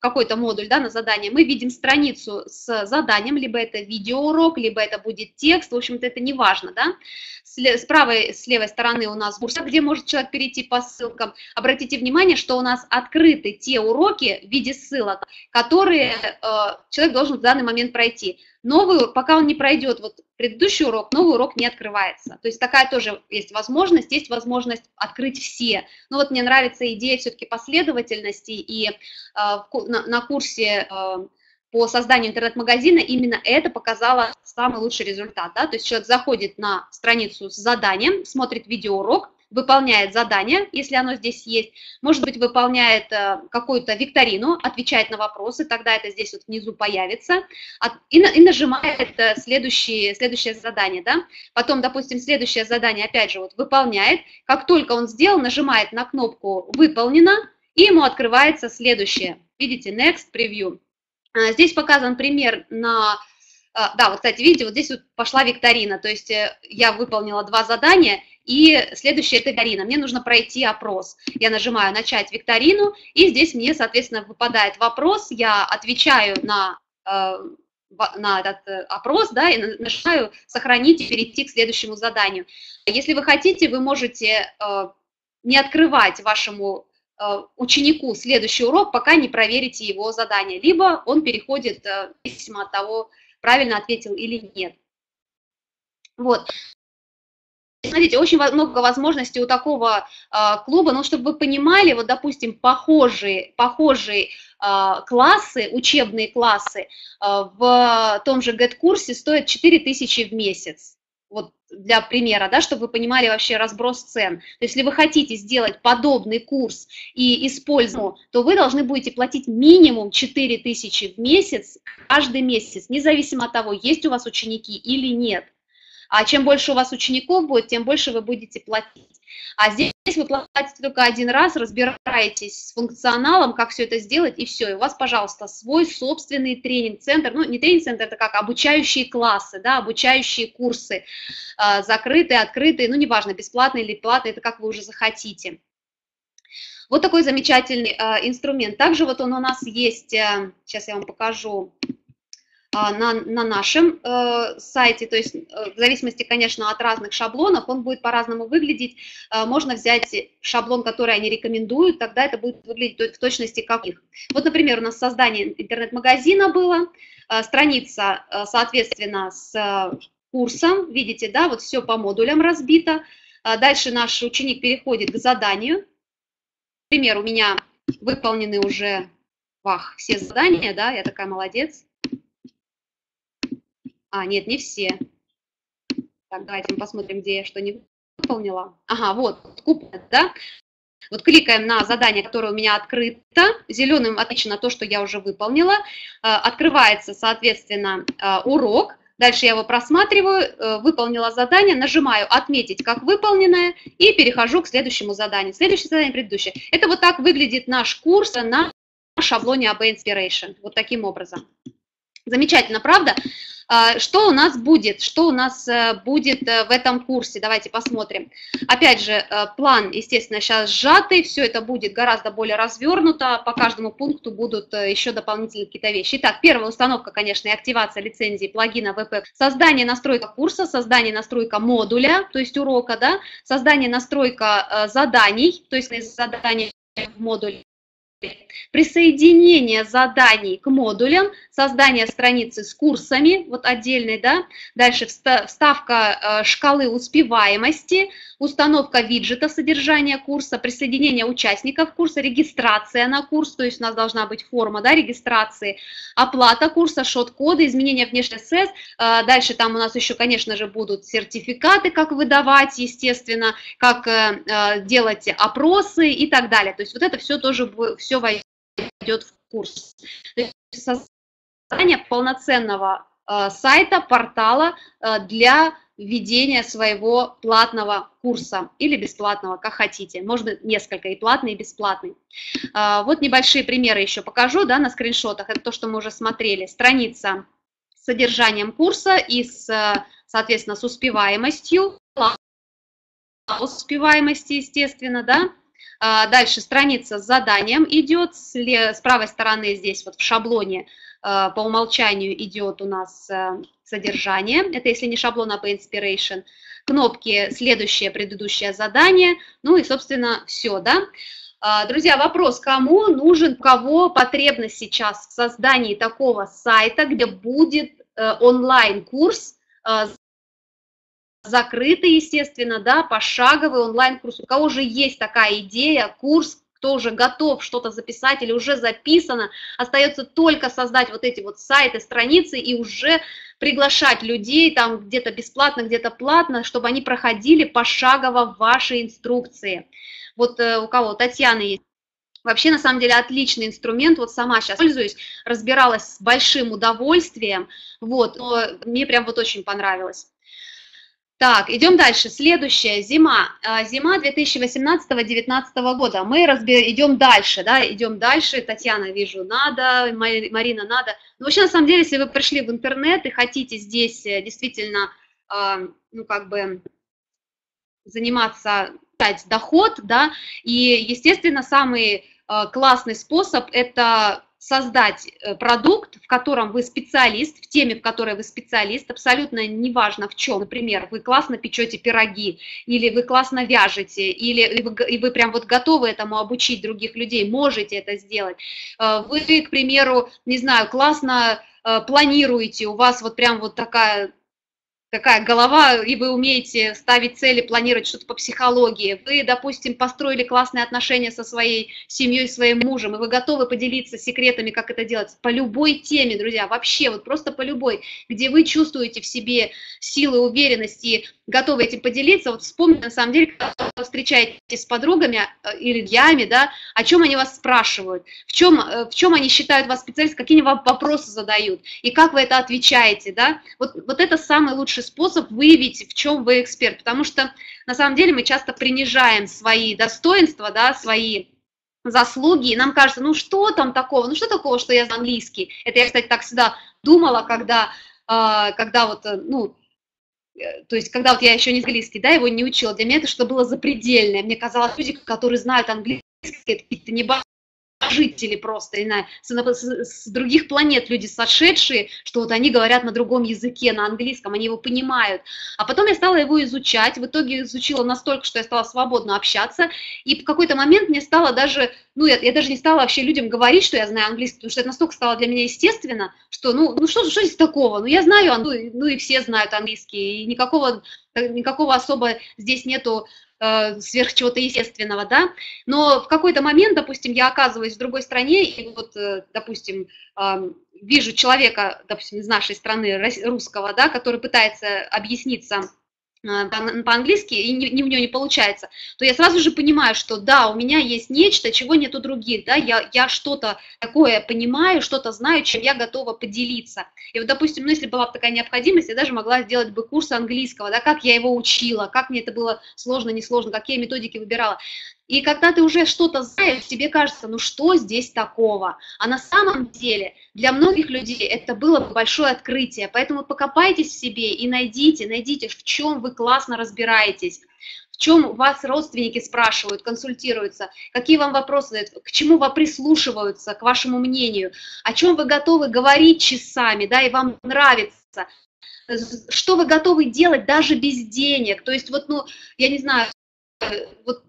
какой-то модуль, да, на задание, мы видим страницу с заданием, либо это видеоурок, либо это будет текст, в общем-то это не важно, да. С правой, с левой стороны у нас курс, где может человек перейти по ссылкам. Обратите внимание, что у нас открыты те уроки в виде ссылок, которые э, человек должен в данный момент пройти. Новый, пока он не пройдет вот предыдущий урок, новый урок не открывается. То есть такая тоже есть возможность, есть возможность открыть все. Ну вот мне нравится идея все-таки последовательности, и э, на, на курсе э, по созданию интернет-магазина именно это показало самый лучший результат. Да? То есть человек заходит на страницу с заданием, смотрит видеоурок, выполняет задание, если оно здесь есть, может быть, выполняет какую-то викторину, отвечает на вопросы, тогда это здесь вот внизу появится, и нажимает следующее, следующее задание, да, потом, допустим, следующее задание, опять же, вот выполняет, как только он сделал, нажимает на кнопку «Выполнено», и ему открывается следующее, видите, «Next Preview». Здесь показан пример на... Да, вот, кстати, видите, вот здесь вот пошла викторина, то есть я выполнила два задания, и следующее – это викторина. Мне нужно пройти опрос. Я нажимаю «Начать викторину», и здесь мне, соответственно, выпадает вопрос, я отвечаю на, на этот опрос, да, и нажимаю «Сохранить» и перейти к следующему заданию. Если вы хотите, вы можете не открывать вашему ученику следующий урок, пока не проверите его задание, либо он переходит зависимо от того, правильно ответил или нет. Вот. Смотрите, очень много возможностей у такого э, клуба, но чтобы вы понимали, вот, допустим, похожие, похожие э, классы, учебные классы э, в том же Get-курсе стоят четыре тысячи в месяц. Вот для примера, да, чтобы вы понимали вообще разброс цен. То есть, если вы хотите сделать подобный курс и использовать, то вы должны будете платить минимум четыре тысячи в месяц, каждый месяц, независимо от того, есть у вас ученики или нет. А чем больше у вас учеников будет, тем больше вы будете платить. А здесь вы платите только один раз, разбираетесь с функционалом, как все это сделать, и все. И у вас, пожалуйста, свой собственный тренинг-центр. Ну, не тренинг-центр, это как обучающие классы, да, обучающие курсы, закрытые, открытые, ну, неважно, бесплатные или платные, это как вы уже захотите. Вот такой замечательный инструмент. Также вот он у нас есть, сейчас я вам покажу. На, на нашем э, сайте, то есть э, в зависимости, конечно, от разных шаблонов, он будет по-разному выглядеть. Э, можно взять шаблон, который они рекомендуют, тогда это будет выглядеть в точности как их. Вот, например, у нас создание интернет-магазина было, э, страница, э, соответственно, с э, курсом, видите, да, вот все по модулям разбито. Э, дальше наш ученик переходит к заданию. Например, у меня выполнены уже, вах, все задания, да, я такая молодец. А, нет, не все. Так, давайте мы посмотрим, где я что не выполнила. Ага, вот, купно, да? Вот кликаем на задание, которое у меня открыто. Зеленым отмечено то, что я уже выполнила. Открывается, соответственно, урок. Дальше я его просматриваю, выполнила задание, нажимаю «Отметить как выполненное» и перехожу к следующему заданию. Следующее задание, предыдущее. Это вот так выглядит наш курс на шаблоне эй би-Inspiration. Вот таким образом. Замечательно, правда? Что у нас будет? Что у нас будет в этом курсе? Давайте посмотрим. Опять же, план, естественно, сейчас сжатый, все это будет гораздо более развернуто, по каждому пункту будут еще дополнительные какие-то вещи. Итак, первая установка, конечно, и активация лицензии плагина ви пи, создание настройка курса, создание настройка модуля, то есть урока, да, создание настройка заданий, то есть задания в модуле. Присоединение заданий к модулям, создание страницы с курсами, вот отдельной, да, дальше вставка шкалы успеваемости, установка виджета содержания курса, присоединение участников курса, регистрация на курс, то есть у нас должна быть форма, да, регистрации, оплата курса, шот-коды, изменение внешних эс эс, дальше там у нас еще, конечно же, будут сертификаты, как выдавать, естественно, как делать опросы и так далее, то есть вот это все тоже будет. Все войдет в курс. Создание полноценного э, сайта, портала э, для ведения своего платного курса или бесплатного, как хотите. Можно несколько, и платный, и бесплатный. Э, вот небольшие примеры еще покажу, да, на скриншотах. Это то, что мы уже смотрели. Страница содержанием курса и, с, соответственно, с успеваемостью, успеваемости, естественно, да. Дальше страница с заданием идет, с правой стороны здесь вот в шаблоне по умолчанию идет у нас содержание, это если не шаблон, а по Inspiration, кнопки «Следующее», «Предыдущее задание», ну и, собственно, все, да. Друзья, вопрос, кому нужен, у кого потребность сейчас в создании такого сайта, где будет онлайн-курс, закрытый, естественно, да, пошаговый онлайн-курс. У кого же есть такая идея, курс, кто уже готов что-то записать или уже записано, остается только создать вот эти вот сайты, страницы и уже приглашать людей там где-то бесплатно, где-то платно, чтобы они проходили пошагово ваши инструкции. Вот э, у кого? Татьяна есть. Вообще, на самом деле, отличный инструмент, вот сама сейчас пользуюсь, разбиралась с большим удовольствием, вот, но мне прям вот очень понравилось. Так, идем дальше. Следующая зима. Зима две тысячи восемнадцатого — две тысячи девятнадцатого года. Мы разбер... идем дальше, да, идем дальше. Татьяна, вижу, надо, Марина, надо. Но вообще, на самом деле, если вы пришли в интернет и хотите здесь действительно, ну, как бы, заниматься, дать доход, да, и, естественно, самый классный способ – это создать продукт, в котором вы специалист, в теме, в которой вы специалист, абсолютно неважно в чем. Например, вы классно печете пироги, или вы классно вяжете, или и вы, и вы прям вот готовы этому обучить других людей, можете это сделать. Вы, к примеру, не знаю, классно планируете, у вас вот прям вот такая... такая голова, и вы умеете ставить цели, планировать что-то по психологии, вы, допустим, построили классные отношения со своей семьей, своим мужем, и вы готовы поделиться секретами, как это делать, по любой теме, друзья, вообще, вот просто по любой, где вы чувствуете в себе силы, уверенности, готовы этим поделиться. Вот вспомните, на самом деле, когда вы встречаетесь с подругами или друзьями, да, о чем они вас спрашивают, в чем, в чем они считают вас специалистом, какие вам вопросы задают, и как вы это отвечаете, да, вот, вот это самый лучший способ выявить, в чем вы эксперт, потому что, на самом деле, мы часто принижаем свои достоинства, да, свои заслуги, и нам кажется, ну что там такого, ну что такого, что я знаю английский, это я, кстати, так всегда думала, когда, когда вот, ну, то есть, когда вот я еще не английский, да, его не учила, для меня это что-то было запредельное. Мне казалось, люди, которые знают английский, это какие-то небожители просто, знаю, с других планет люди сошедшие, что вот они говорят на другом языке, на английском, они его понимают. А потом я стала его изучать, в итоге изучила настолько, что я стала свободно общаться, и в какой-то момент мне стало даже, ну, я, я даже не стала вообще людям говорить, что я знаю английский, потому что это настолько стало для меня естественно, что, ну, ну что, что здесь такого? Ну, я знаю, ну, ну и все знают английский, и никакого, никакого особо здесь нету э, сверх чего-то естественного, да. Но в какой-то момент, допустим, я оказываюсь в другой стране, и вот, э, допустим, э, вижу человека, допустим, из нашей страны, русского, да, который пытается объясниться по-английски, и не, не, у него не получается, то я сразу же понимаю, что да, у меня есть нечто, чего нет у других, да, я, я что-то такое понимаю, что-то знаю, чем я готова поделиться. И вот, допустим, ну, если была бы такая необходимость, я даже могла сделать бы курс английского, да, как я его учила, как мне это было сложно, несложно, какие методики выбирала. И когда ты уже что-то знаешь, тебе кажется, ну что здесь такого? А на самом деле для многих людей это было большое открытие. Поэтому покопайтесь в себе и найдите, найдите, в чем вы классно разбираетесь, в чем вас родственники спрашивают, консультируются, какие вам вопросы задают, к чему вы прислушиваются, к вашему мнению, о чем вы готовы говорить часами, да, и вам нравится, что вы готовы делать даже без денег. То есть вот, ну, я не знаю, вот,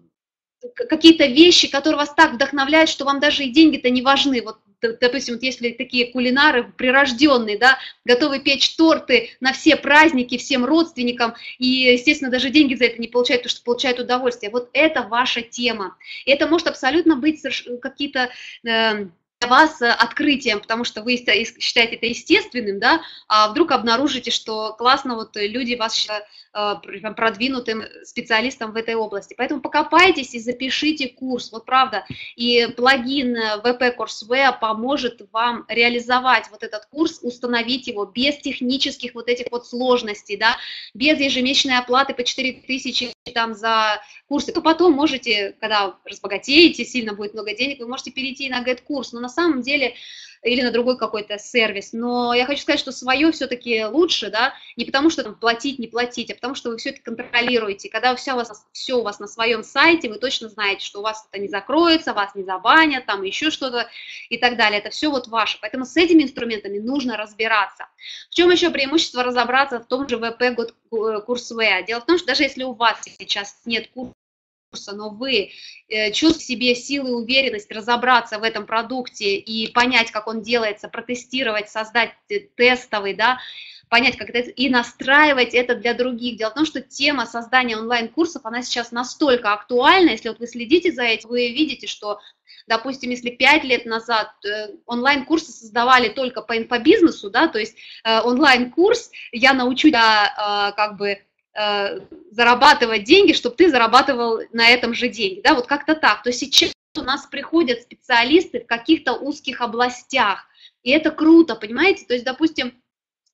какие-то вещи, которые вас так вдохновляют, что вам даже и деньги-то не важны. Вот, допустим, вот если такие кулинары прирожденные, да, готовы печь торты на все праздники, всем родственникам, и, естественно, даже деньги за это не получают, потому что получают удовольствие. Вот это ваша тема. И это может абсолютно быть какие-то э, для вас открытием, потому что вы считаете это естественным, да, а вдруг обнаружите, что классно вот люди вас считают продвинутым специалистом в этой области. Поэтому покопайтесь и запишите курс, вот правда. И плагин ви пи Courseware поможет вам реализовать вот этот курс, установить его без технических вот этих вот сложностей, да, без ежемесячной оплаты по четыре тысячи там за курсы. То потом можете, когда разбогатеете, сильно будет много денег, вы можете перейти на get-курс. Но на самом деле, или на другой какой-то сервис. Но я хочу сказать, что свое все-таки лучше, да, не потому что там платить, не платить, а потому что вы все это контролируете. Когда все у вас, все у вас на своем сайте, вы точно знаете, что у вас это не закроется, вас не забанят, там еще что-то и так далее. Это все вот ваше. Поэтому с этими инструментами нужно разбираться. В чем еще преимущество разобраться в том же вэ пэ Courseware? Дело в том, что даже если у вас сейчас нет курса, но вы чувствуете в себе силы и уверенность разобраться в этом продукте и понять, как он делается, протестировать, создать тестовый, да, понять, как это, и настраивать это для других. Дело в том, что тема создания онлайн-курсов, она сейчас настолько актуальна, если вот вы следите за этим, вы видите, что, допустим, если пять лет назад онлайн-курсы создавали только по инфобизнесу, да, то есть онлайн-курс «Я научу тебя как бы зарабатывать деньги, чтобы ты зарабатывал на этом же деньги», да, вот как-то так. То есть сейчас у нас приходят специалисты в каких-то узких областях, и это круто, понимаете? То есть, допустим,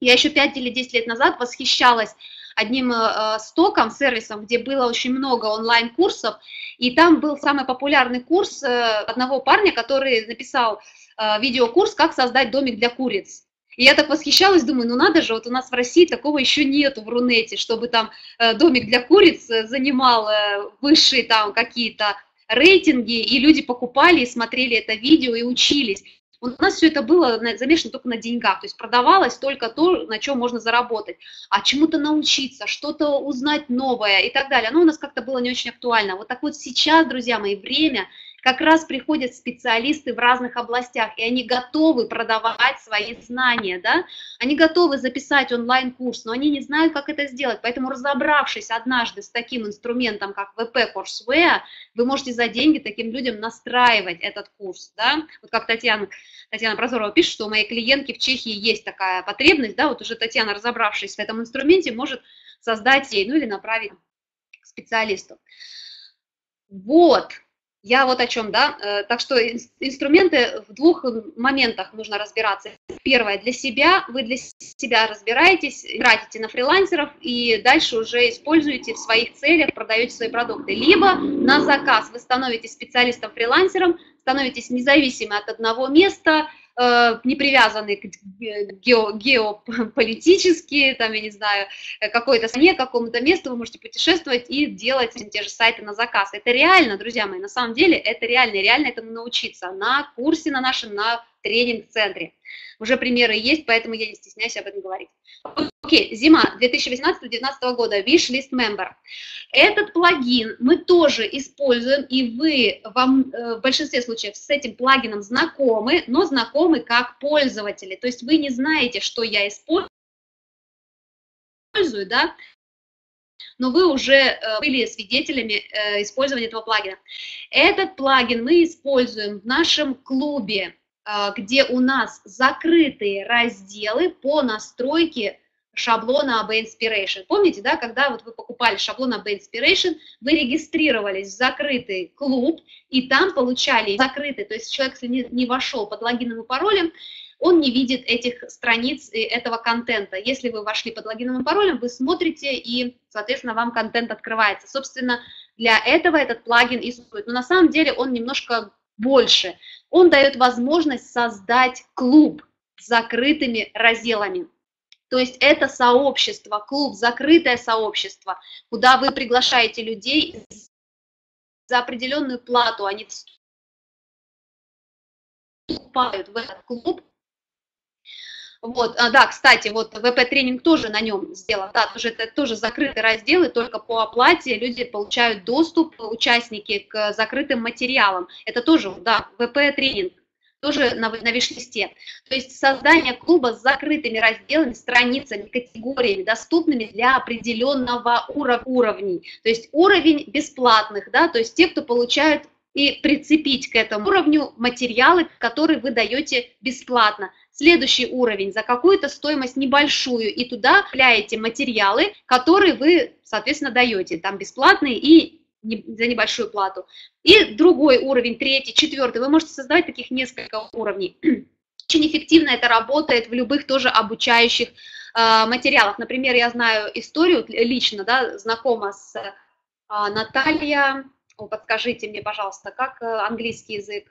я еще пять или десять лет назад восхищалась одним э, стоком, сервисом, где было очень много онлайн-курсов, и там был самый популярный курс э, одного парня, который написал э, видеокурс «Как создать домик для куриц». И я так восхищалась, думаю, ну надо же, вот у нас в России такого еще нету в Рунете, чтобы там домик для куриц занимал высшие там какие-то рейтинги, и люди покупали и смотрели это видео и учились. У нас все это было замешано только на деньгах, то есть продавалось только то, на чем можно заработать. А чему-то научиться, что-то узнать новое и так далее, ну у нас как-то было не очень актуально. Вот так вот сейчас, друзья мои, время... Как раз приходят специалисты в разных областях, и они готовы продавать свои знания, да? Они готовы записать онлайн-курс, но они не знают, как это сделать. Поэтому, разобравшись однажды с таким инструментом, как вэ пэ Courseware, вы можете за деньги таким людям настраивать этот курс, да? Вот как Татьяна, Татьяна Прозорова пишет, что у моей клиентки в Чехии есть такая потребность, да? Вот уже Татьяна, разобравшись в этом инструменте, может создать ей, ну или направить к специалисту. Вот. Я вот о чем, да, так что инструменты в двух моментах нужно разбираться. Первое, для себя, вы для себя разбираетесь, тратите на фрилансеров и дальше уже используете в своих целях, продаете свои продукты. Либо на заказ вы становитесь специалистом-фрилансером, становитесь независимы от одного места, не привязаны к гео, геополитически, там, я не знаю, какой-то стране, какому-то месту, вы можете путешествовать и делать те же сайты на заказ. Это реально, друзья мои, на самом деле, это реально, реально этому научиться на курсе, на нашем, на тренинг-центре. Уже примеры есть, поэтому я не стесняюсь об этом говорить. Окей, зима две тысячи восемнадцатого-две тысячи девятнадцатого года, Wishlist Member. Этот плагин мы тоже используем, и вы вам, в большинстве случаев с этим плагином знакомы, но знакомы как пользователи. То есть вы не знаете, что я использую, да? Но вы уже были свидетелями использования этого плагина. Этот плагин мы используем в нашем клубе, где у нас закрытые разделы по настройке шаблона эй би-Inspiration. Помните, да, когда вот вы покупали шаблон эй би-Inspiration, вы регистрировались в закрытый клуб, и там получали закрытый, то есть человек, если не, не вошел под логином и паролем, он не видит этих страниц и этого контента. Если вы вошли под логином и паролем, вы смотрите, и, соответственно, вам контент открывается. Собственно, для этого этот плагин и существует. Но на самом деле он немножко больше. Он дает возможность создать клуб с закрытыми разделами. То есть это сообщество, клуб, закрытое сообщество, куда вы приглашаете людей за определенную плату. Они вступают в этот клуб. Вот, а, да, кстати, вот вэ пэ-тренинг тоже на нем сделан, да, тоже, это тоже закрытые разделы, только по оплате люди получают доступ, участники, к закрытым материалам. Это тоже, да, вэ пэ-тренинг, тоже на, на виш-листе. То есть создание клуба с закрытыми разделами, страницами, категориями, доступными для определенного уров, уровней. То есть уровень бесплатных, да, то есть те, кто получают, и прицепить к этому уровню материалы, которые вы даете бесплатно. Следующий уровень за какую-то стоимость небольшую, и туда вставляете материалы, которые вы, соответственно, даете, там бесплатные и не, за небольшую плату. И другой уровень, третий, четвертый, вы можете создавать таких несколько уровней. Очень эффективно это работает в любых тоже обучающих э, материалах. Например, я знаю историю лично, да, знакома с э, Натальей, подскажите мне, пожалуйста, как английский язык,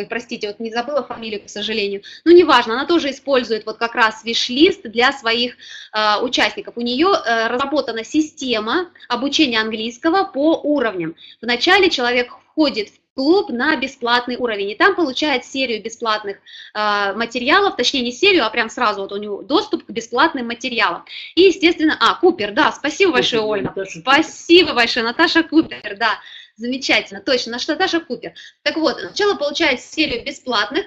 Ой, простите, вот не забыла фамилию, к сожалению. Ну, неважно, она тоже использует вот как раз виш-лист для своих э, участников. У нее э, разработана система обучения английского по уровням. Вначале человек входит в клуб на бесплатный уровень, и там получает серию бесплатных э, материалов, точнее не серию, а прям сразу вот у него доступ к бесплатным материалам. И, естественно, а, Купер, да, спасибо большое, Ольга, Наташа. Спасибо большое, Наташа Купер, да. Замечательно, точно, наша Наташа Купер. Так вот, сначала получает серию бесплатных,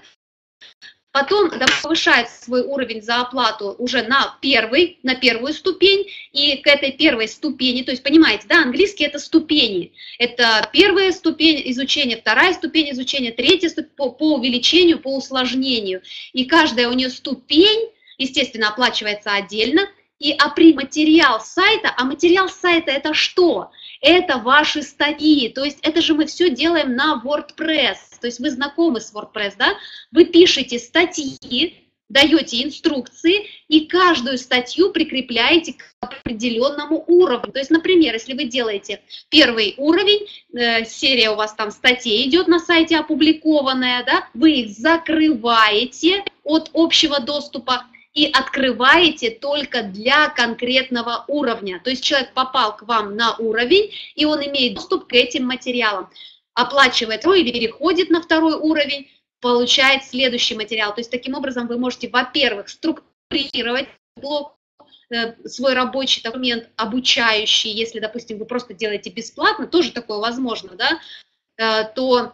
потом повышает свой уровень за оплату уже на, первый, на первую ступень, и к этой первой ступени, то есть, понимаете, да, английский это ступени, это первая ступень изучения, вторая ступень изучения, третья ступень по, по увеличению, по усложнению, и каждая у нее ступень, естественно, оплачивается отдельно, и материал сайта, а материал сайта это что? Это ваши статьи, то есть это же мы все делаем на WordPress, то есть вы знакомы с WordPress, да? Вы пишете статьи, даете инструкции и каждую статью прикрепляете к определенному уровню. То есть, например, если вы делаете первый уровень, э, серия у вас там статей идет на сайте опубликованная, да? Вы их закрываете от общего доступа и открываете только для конкретного уровня. То есть человек попал к вам на уровень, и он имеет доступ к этим материалам. Оплачивает или переходит на второй уровень, получает следующий материал. То есть таким образом вы можете, во-первых, структурировать блок, свой рабочий документ, обучающий, если, допустим, вы просто делаете бесплатно, тоже такое возможно, да, то...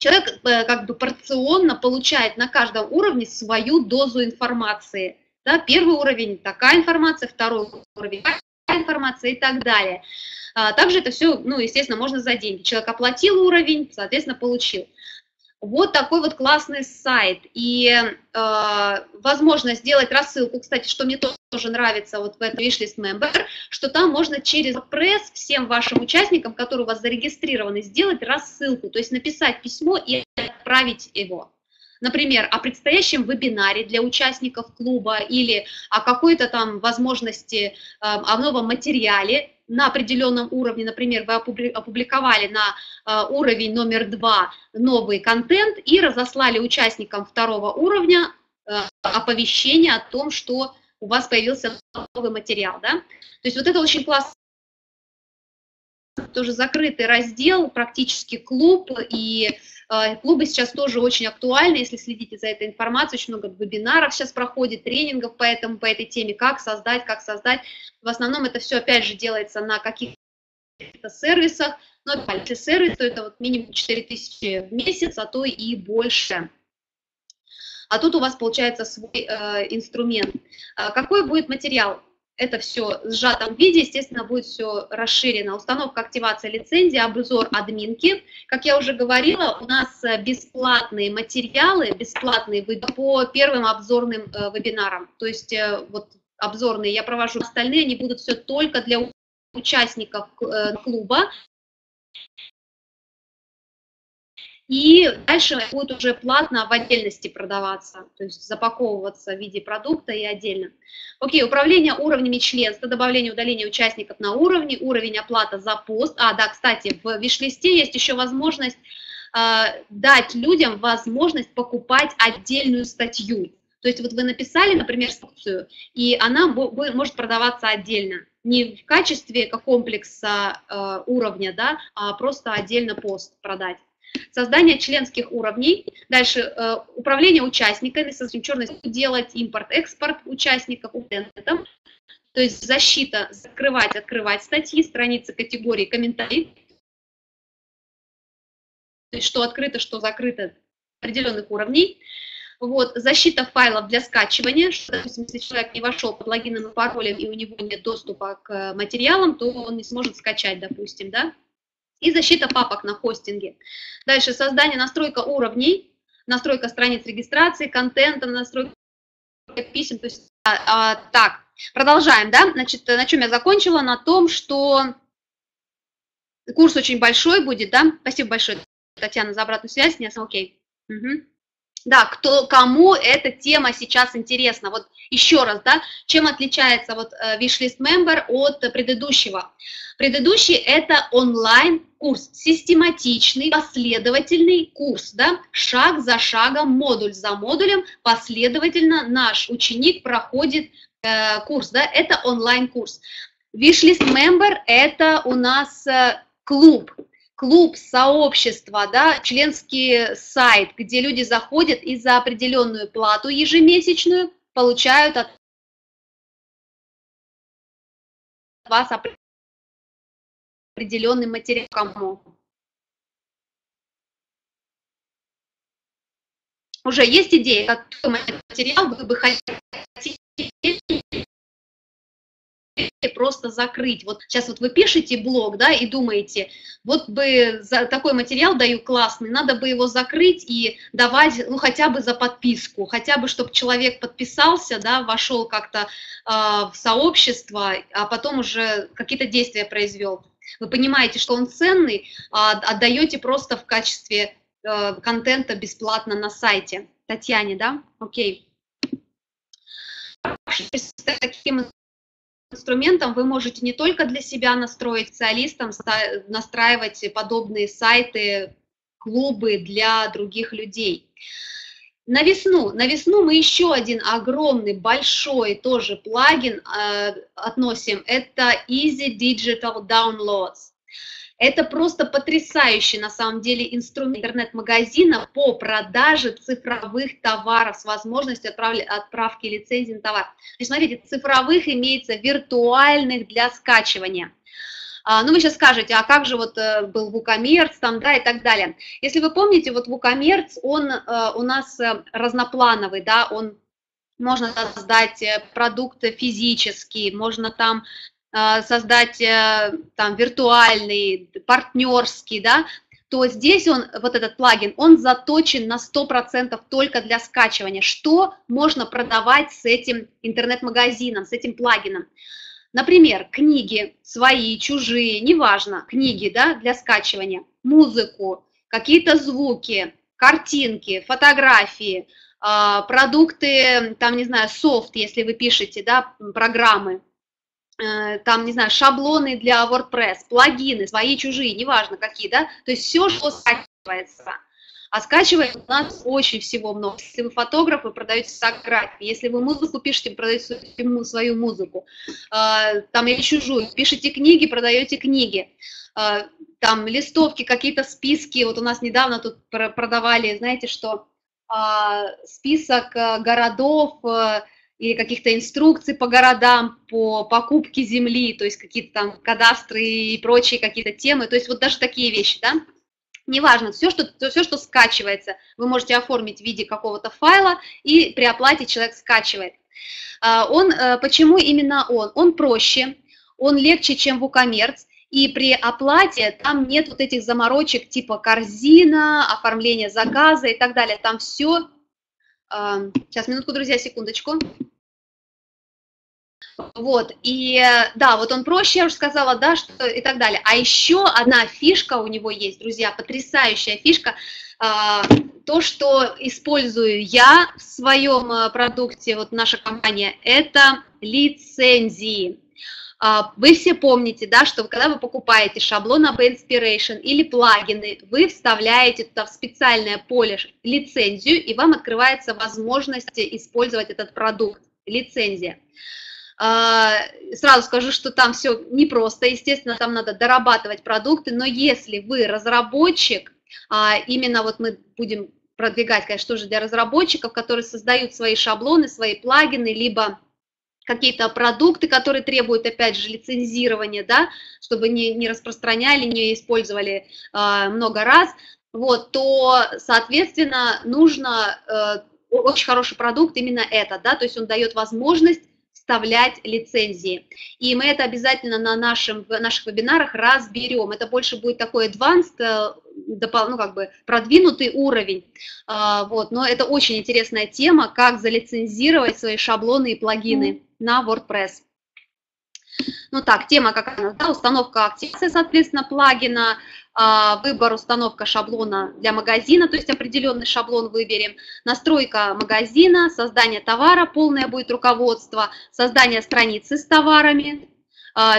Человек как бы порционно получает на каждом уровне свою дозу информации. Да? Первый уровень – такая информация, второй уровень – такая информация и так далее. А также это все, ну, естественно, можно за деньги. Человек оплатил уровень, соответственно, получил. Вот такой вот классный сайт. И э, возможно сделать рассылку, кстати, что мне тоже нравится вот в этом Wishlist Member, что там можно через WordPress всем вашим участникам, которые у вас зарегистрированы, сделать рассылку, то есть написать письмо и отправить его. Например, о предстоящем вебинаре для участников клуба или о какой-то там возможности, о новом материале на определенном уровне. Например, вы опубликовали на уровень номер два новый контент и разослали участникам второго уровня оповещение о том, что у вас появился новый материал. Да? То есть вот это очень классно. Тоже закрытый раздел, практически клуб, и э, клубы сейчас тоже очень актуальны, если следите за этой информацией, очень много вебинаров сейчас проходит, тренингов по, этому, по этой теме, как создать, как создать. В основном это все, опять же, делается на каких-то сервисах, но если сервис, то это вот минимум четыре тысячи в месяц, а то и больше. А тут у вас получается свой э, инструмент. А какой будет материал? Это все в сжатом виде, естественно, будет все расширено. Установка, активация лицензии, обзор админки. Как я уже говорила, у нас бесплатные материалы, бесплатные по первым обзорным э, вебинарам. То есть э, вот обзорные я провожу, остальные они будут все только для участников э, клуба. И дальше будет уже платно в отдельности продаваться, то есть запаковываться в виде продукта и отдельно. Окей, управление уровнями членства, добавление, удаление участников на уровне, уровень оплата за пост. А, да, кстати, в виш-листе есть еще возможность э, дать людям возможность покупать отдельную статью. То есть вот вы написали, например, инструкцию, и она может продаваться отдельно. Не в качестве комплекса э, уровня, да, а просто отдельно пост продать. Создание членских уровней, дальше э, управление участниками, совсем черный делать импорт-экспорт участников, то есть защита, закрывать, открывать статьи, страницы, категории, комментарии, то есть что открыто, что закрыто определенных уровней. Вот, защита файлов для скачивания, что, допустим, если человек не вошел под логином и паролем и у него нет доступа к материалам, то он не сможет скачать, допустим, да. И защита папок на хостинге. Дальше создание, настройка уровней, настройка страниц регистрации, контента, настройка писем. То есть, а, а, так, продолжаем, да? Значит, на чем я закончила? На том, что курс очень большой будет, да? Спасибо большое, Татьяна, за обратную связь. Окей. Угу. да, кто, кому эта тема сейчас интересна. Вот еще раз, да, чем отличается вот Wishlist Member от предыдущего? Предыдущий – это онлайн-курс, систематичный, последовательный курс, да, шаг за шагом, модуль за модулем, последовательно наш ученик проходит э, курс, да, это онлайн-курс. Wishlist Member – это у нас клуб, клуб, сообщество, да, членский сайт, где люди заходят и за определенную плату ежемесячную получают от вас определенный материал. Кому? Уже есть идея, какой материал вы бы хотели просто закрыть? Вот сейчас вот вы пишете блог, да, и думаете, вот бы за такой материал даю классный, надо бы его закрыть и давать, ну, хотя бы за подписку, хотя бы, чтобы человек подписался, да, вошел как-то э, в сообщество, а потом уже какие-то действия произвел. Вы понимаете, что он ценный, а отдаете просто в качестве э, контента бесплатно на сайте. Татьяне, да? Окей. Таким инструментом вы можете не только для себя настроить, специалистам настраивать подобные сайты, клубы для других людей. На весну, на весну мы еще один огромный, большой тоже плагин э, относим. Это Easy Digital Downloads. Это просто потрясающий на самом деле инструмент интернет-магазина по продаже цифровых товаров с возможностью отправки, отправки лицензии на товар. То есть, смотрите, цифровых имеется виртуальных для скачивания. А, ну, вы сейчас скажете, а как же вот э, был WooCommerce там, да, и так далее. Если вы помните, вот WooCommerce, он э, у нас э, разноплановый, да, он, можно создать продукт физический, можно там э, создать э, там виртуальный, партнерский, да, то здесь он, вот этот плагин, он заточен на сто процентов только для скачивания. Что можно продавать с этим интернет-магазином, с этим плагином? Например, книги, свои, чужие, неважно, книги, да, для скачивания, музыку, какие-то звуки, картинки, фотографии, продукты, там, не знаю, софт, если вы пишете, да, программы, там, не знаю, шаблоны для WordPress, плагины, свои, чужие, неважно какие, да, то есть все, что скачивается. А скачивает у нас очень всего много. Если вы фотограф, вы продаете фотографии. Если вы музыку пишете, продаете свою музыку. Там или чужую. Пишете книги, продаете книги. Там листовки, какие-то списки. Вот у нас недавно тут продавали, знаете, что список городов или каких-то инструкций по городам, по покупке земли, то есть какие-то там кадастры и прочие какие-то темы. То есть вот даже такие вещи, да? Неважно, все что, все, что скачивается, вы можете оформить в виде какого-то файла, и при оплате человек скачивает. Он, почему именно он? Он проще, он легче, чем WooCommerce, и при оплате там нет вот этих заморочек типа корзина, оформление заказа и так далее. Там все... Сейчас, минутку, друзья, секундочку. Вот, и да, вот он проще, я уже сказала, да, что и так далее. А еще одна фишка у него есть, друзья, потрясающая фишка, то, что использую я в своем продукте, вот наша компания, это лицензии. Вы все помните, да, что когда вы покупаете шаблон эй би-Inspiration или плагины, вы вставляете туда в специальное поле лицензию, и вам открывается возможность использовать этот продукт, лицензия. Сразу скажу, что там все непросто, естественно, там надо дорабатывать продукты, но если вы разработчик, именно вот мы будем продвигать, конечно же, для разработчиков, которые создают свои шаблоны, свои плагины, либо какие-то продукты, которые требуют, опять же, лицензирования, да, чтобы не, не распространяли, не использовали много раз, вот, то, соответственно, нужно очень хороший продукт, именно это, да, то есть он дает возможность вставлять лицензии. И мы это обязательно на нашем, наших вебинарах разберем. Это больше будет такой advanced, ну, как бы продвинутый уровень. Вот. Но это очень интересная тема, как залицензировать свои шаблоны и плагины на WordPress. Ну так, тема какая-то, да, установка активации, соответственно, плагина, выбор, установка шаблона для магазина, то есть определенный шаблон выберем, настройка магазина, создание товара, полное будет руководство, создание страницы с товарами,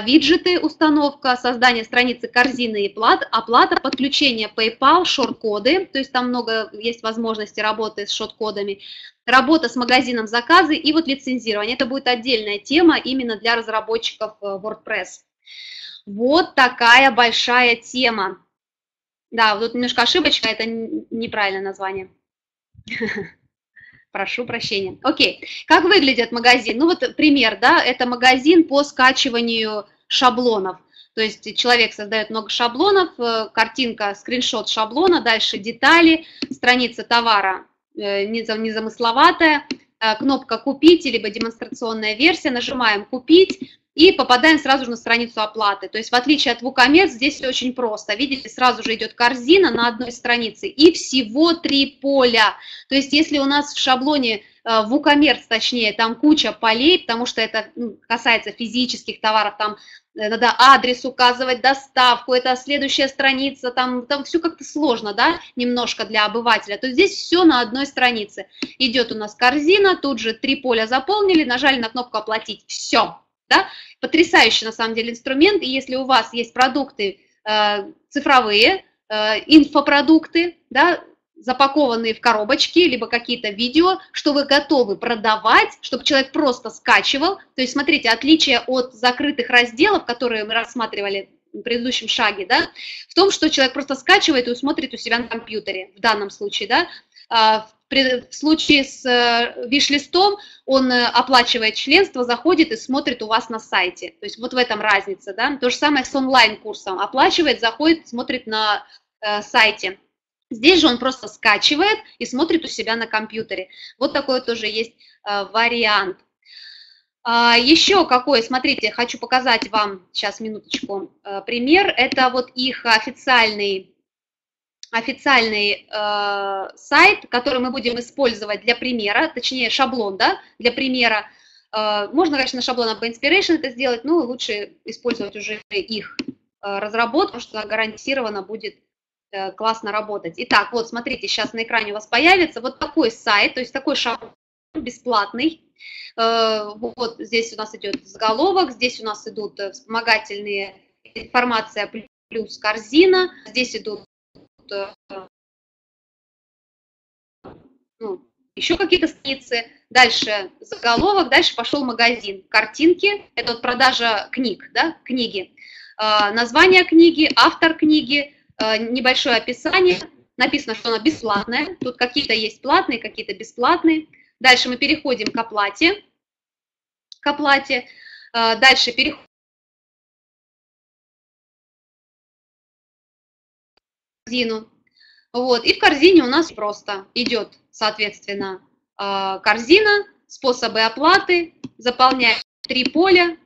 виджеты, установка, создание страницы корзины и плат, оплата, подключение PayPal, шорт-коды, то есть там много есть возможностей работы с шорт-кодами, работа с магазином заказы и вот лицензирование. Это будет отдельная тема именно для разработчиков WordPress. Вот такая большая тема. Да, вот тут немножко ошибочка, это неправильное название. Прошу прощения. Окей. Как выглядит магазин? Ну вот пример, да, это магазин по скачиванию шаблонов. То есть человек создает много шаблонов, картинка, скриншот шаблона, дальше детали, страница товара незамысловатая, кнопка «Купить» либо демонстрационная версия, нажимаем «Купить» и попадаем сразу же на страницу оплаты. То есть в отличие от WooCommerce здесь все очень просто. Видите, сразу же идет корзина на одной странице и всего три поля. То есть если у нас в шаблоне в WooCommerce, точнее, там куча полей, потому что это касается физических товаров, там надо адрес указывать, доставку, это следующая страница, там, там все как-то сложно, да, немножко для обывателя. То здесь все на одной странице. Идет у нас корзина, тут же три поля заполнили, нажали на кнопку «Оплатить». Все. Да? Потрясающий, на самом деле, инструмент. И если у вас есть продукты э, цифровые, э, инфопродукты, да, запакованные в коробочки, либо какие-то видео, что вы готовы продавать, чтобы человек просто скачивал. То есть, смотрите, отличие от закрытых разделов, которые мы рассматривали в предыдущем шаге, да, в том, что человек просто скачивает и смотрит у себя на компьютере, в данном случае, да. В В случае с виш-листом он оплачивает членство, заходит и смотрит у вас на сайте. То есть вот в этом разница. Да? То же самое с онлайн-курсом. Оплачивает, заходит, смотрит на э, сайте. Здесь же он просто скачивает и смотрит у себя на компьютере. Вот такой тоже есть э, вариант. А, еще какой, смотрите, хочу показать вам, сейчас минуточку, э, пример. Это вот их официальный... официальный э, сайт, который мы будем использовать для примера, точнее шаблон, да, для примера. Э, можно, конечно, шаблон эй би-Inspiration это сделать, но лучше использовать уже их э, разработку, потому что гарантированно будет э, классно работать. Итак, вот, смотрите, сейчас на экране у вас появится вот такой сайт, то есть такой шаблон бесплатный. Э, вот здесь у нас идет заголовок, здесь у нас идут вспомогательные информация плюс корзина, здесь идут Ну, еще какие-то страницы, дальше заголовок, дальше пошел магазин, картинки, это вот продажа книг, да, книги, э, название книги, автор книги, э, небольшое описание, написано, что она бесплатная, тут какие-то есть платные, какие-то бесплатные, дальше мы переходим к оплате, к оплате, э, дальше переходим. Вот, и в корзине у нас просто идет, соответственно, корзина, способы оплаты, заполняем три поля,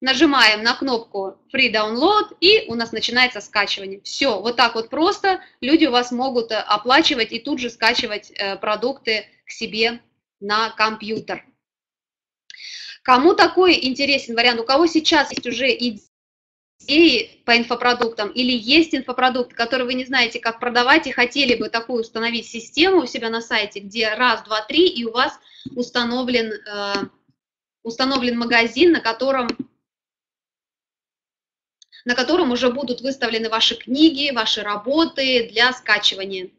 нажимаем на кнопку Free Download, и у нас начинается скачивание. Все, вот так вот просто люди у вас могут оплачивать и тут же скачивать продукты к себе на компьютер. Кому такой интересен вариант? У кого сейчас есть уже идея по инфопродуктам или есть инфопродукт, который вы не знаете, как продавать и хотели бы такую установить систему у себя на сайте, где раз, два, три и у вас установлен, э, установлен магазин, на котором, на котором уже будут выставлены ваши книги, ваши работы для скачивания.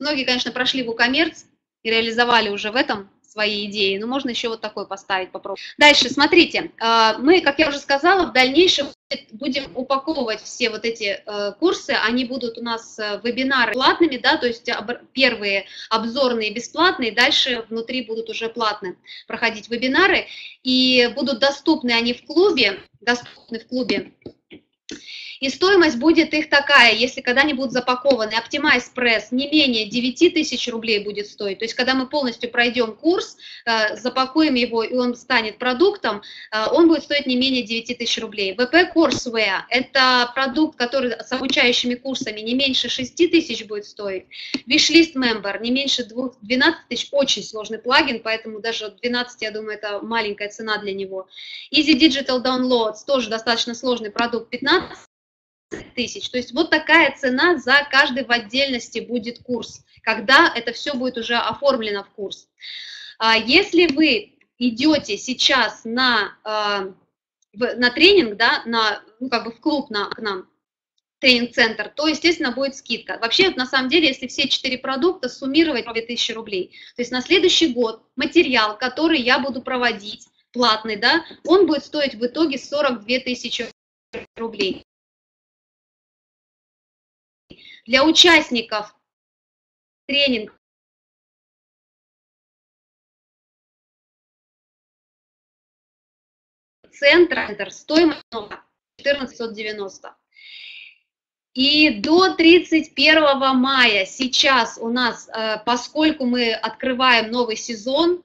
Многие, конечно, прошли WooCommerce и реализовали уже в этом свои идеи, но можно еще вот такой поставить, попробовать. Дальше, смотрите, мы, как я уже сказала, в дальнейшем будем упаковывать все вот эти курсы, они будут у нас вебинары платными, да, то есть первые обзорные бесплатные, дальше внутри будут уже платные проходить вебинары, и будут доступны они в клубе, доступны в клубе. И стоимость будет их такая, если когда они будут запакованы, OptimizePress не менее девяти тысяч рублей будет стоить. То есть когда мы полностью пройдем курс, запакуем его и он станет продуктом, он будет стоить не менее девяти тысяч рублей. ви пи Courseware – это продукт, который с обучающими курсами не меньше шести тысяч будет стоить. Wishlist Member – не меньше двенадцати тысяч, очень сложный плагин, поэтому даже двенадцать, я думаю, это маленькая цена для него. Easy Digital Downloads – тоже достаточно сложный продукт, пятнадцать тысяч. То есть вот такая цена за каждый в отдельности будет курс, когда это все будет уже оформлено в курс. Если вы идете сейчас на, на тренинг, да, на, ну, как бы в клуб на, к нам, тренинг-центр, то, естественно, будет скидка. Вообще, на самом деле, если все четыре продукта суммировать, две тысячи рублей. То есть на следующий год материал, который я буду проводить, платный, да, он будет стоить в итоге сорок две тысячи рублей. Для участников тренинг центра стоимость четырнадцать девяносто. И до тридцать первого мая сейчас у нас, поскольку мы открываем новый сезон,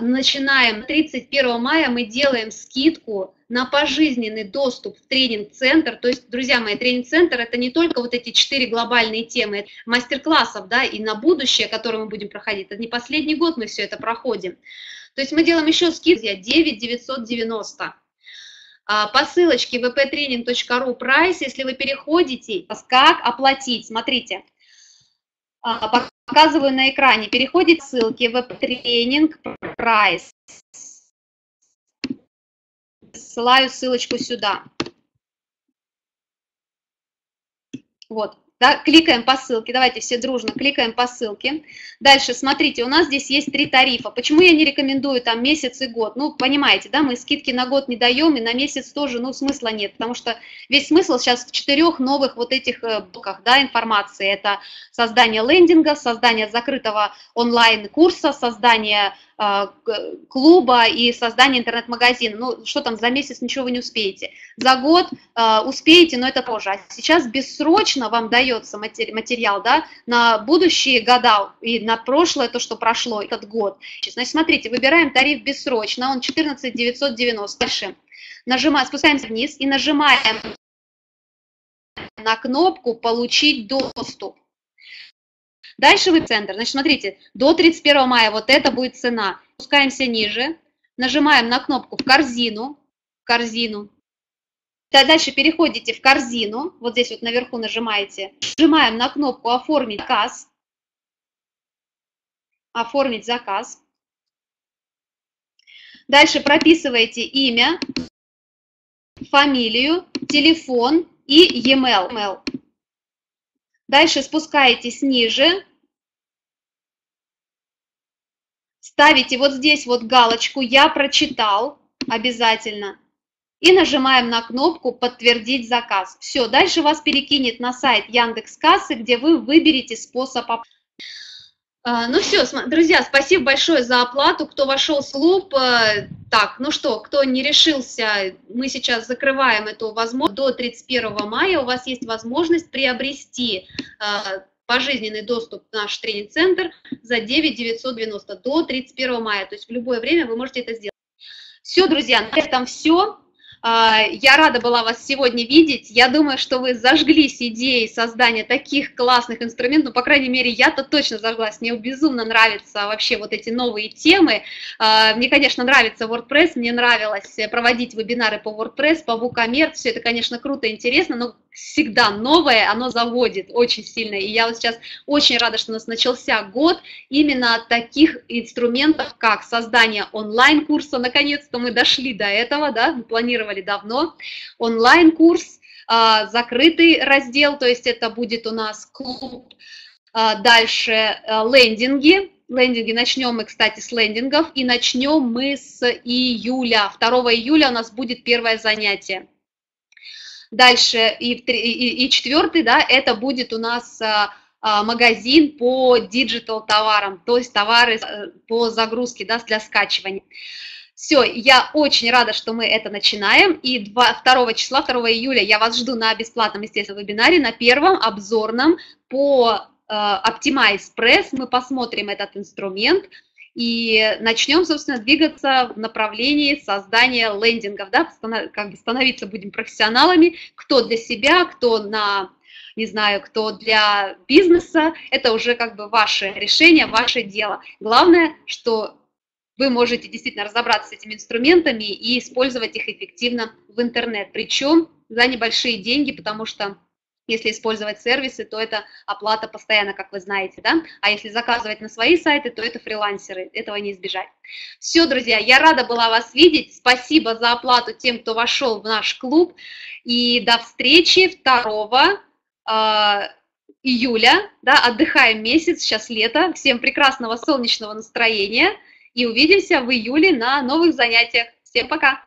начинаем тридцать первого мая, мы делаем скидку на пожизненный доступ в тренинг-центр. То есть, друзья мои, тренинг-центр – это не только вот эти четыре глобальные темы мастер-классов, да, и на будущее, которые мы будем проходить. Это не последний год мы все это проходим. То есть мы делаем еще скидку девять тысяч девятьсот девяносто. По ссылочке вэ пэ трейнинг точка ру прайс, если вы переходите, как оплатить, смотрите, показываю на экране, переходите по ссылке вэ пэ трейнинг точка ру прайс. Ссылаю ссылочку сюда. Вот, да, кликаем по ссылке. Давайте все дружно кликаем по ссылке. Дальше, смотрите, у нас здесь есть три тарифа. Почему я не рекомендую там месяц и год? Ну, понимаете, да, мы скидки на год не даем, и на месяц тоже, ну, смысла нет, потому что весь смысл сейчас в четырех новых вот этих блоках, да, информации. Это создание лендинга, создание закрытого онлайн-курса, создание клуба и создание интернет-магазина. Ну, что там, за месяц ничего вы не успеете. За год э, успеете, но это тоже. А сейчас бессрочно вам дается матери материал, да, на будущие года и на прошлое, то, что прошло этот год. Значит, смотрите, выбираем тариф бессрочно, он четырнадцать тысяч девятьсот девяносто. Дальше нажимаем, спускаемся вниз и нажимаем на кнопку «Получить доступ». Дальше вы центр. Значит, смотрите, до тридцать первого мая вот это будет цена. Спускаемся ниже, нажимаем на кнопку в корзину, в корзину. Дальше переходите в корзину, вот здесь вот наверху нажимаете. Нажимаем на кнопку «Оформить заказ». Оформить заказ. Дальше прописываете имя, фамилию, телефон и и-мейл. Дальше спускаетесь ниже, ставите вот здесь вот галочку «Я прочитал» обязательно и нажимаем на кнопку «Подтвердить заказ». Все, дальше вас перекинет на сайт Яндекс Кассы, где вы выберете способ оплаты. Ну все, друзья, спасибо большое за оплату, кто вошел в клуб. Так, ну что, кто не решился, мы сейчас закрываем эту возможность. До тридцать первого мая у вас есть возможность приобрести пожизненный доступ в наш тренинг-центр за девять тысяч девятьсот девяносто до тридцать первого мая. То есть в любое время вы можете это сделать. Все, друзья, на этом все. Я рада была вас сегодня видеть. Я думаю, что вы зажглись идеей создания таких классных инструментов. Ну, по крайней мере, я-то точно зажглась. Мне безумно нравятся вообще вот эти новые темы. Мне, конечно, нравится WordPress. Мне нравилось проводить вебинары по WordPress, по WooCommerce. Все это, конечно, круто, интересно, но всегда новое, оно заводит очень сильно. И я вот сейчас очень рада, что у нас начался год именно таких инструментов, как создание онлайн-курса. Наконец-то мы дошли до этого, да, мы планировали давно. Онлайн-курс, закрытый раздел, то есть это будет у нас клуб. Дальше лендинги. Лендинги. Начнем мы, кстати, с лендингов. И начнем мы с июля. второго июля у нас будет первое занятие. Дальше и, и, и четвертый, да, это будет у нас а, а, магазин по диджитал товарам, то есть товары по загрузке, да, для скачивания. Все, я очень рада, что мы это начинаем. И второго числа, второго июля я вас жду на бесплатном, естественно, вебинаре, на первом обзорном по э, OptimizePress. Мы посмотрим этот инструмент и начнем, собственно, двигаться в направлении создания лендингов, да, как бы становиться будем профессионалами, кто для себя, кто на... не знаю, кто для бизнеса, это уже как бы ваше решение, ваше дело. Главное, что вы можете действительно разобраться с этими инструментами и использовать их эффективно в интернет, причем за небольшие деньги, потому что если использовать сервисы, то это оплата постоянно, как вы знаете, да? А если заказывать на свои сайты, то это фрилансеры, этого не избежать. Все, друзья, я рада была вас видеть, спасибо за оплату тем, кто вошел в наш клуб, и до встречи второго июля, да, отдыхаем месяц, сейчас лето, всем прекрасного солнечного настроения и увидимся в июле на новых занятиях. Всем пока!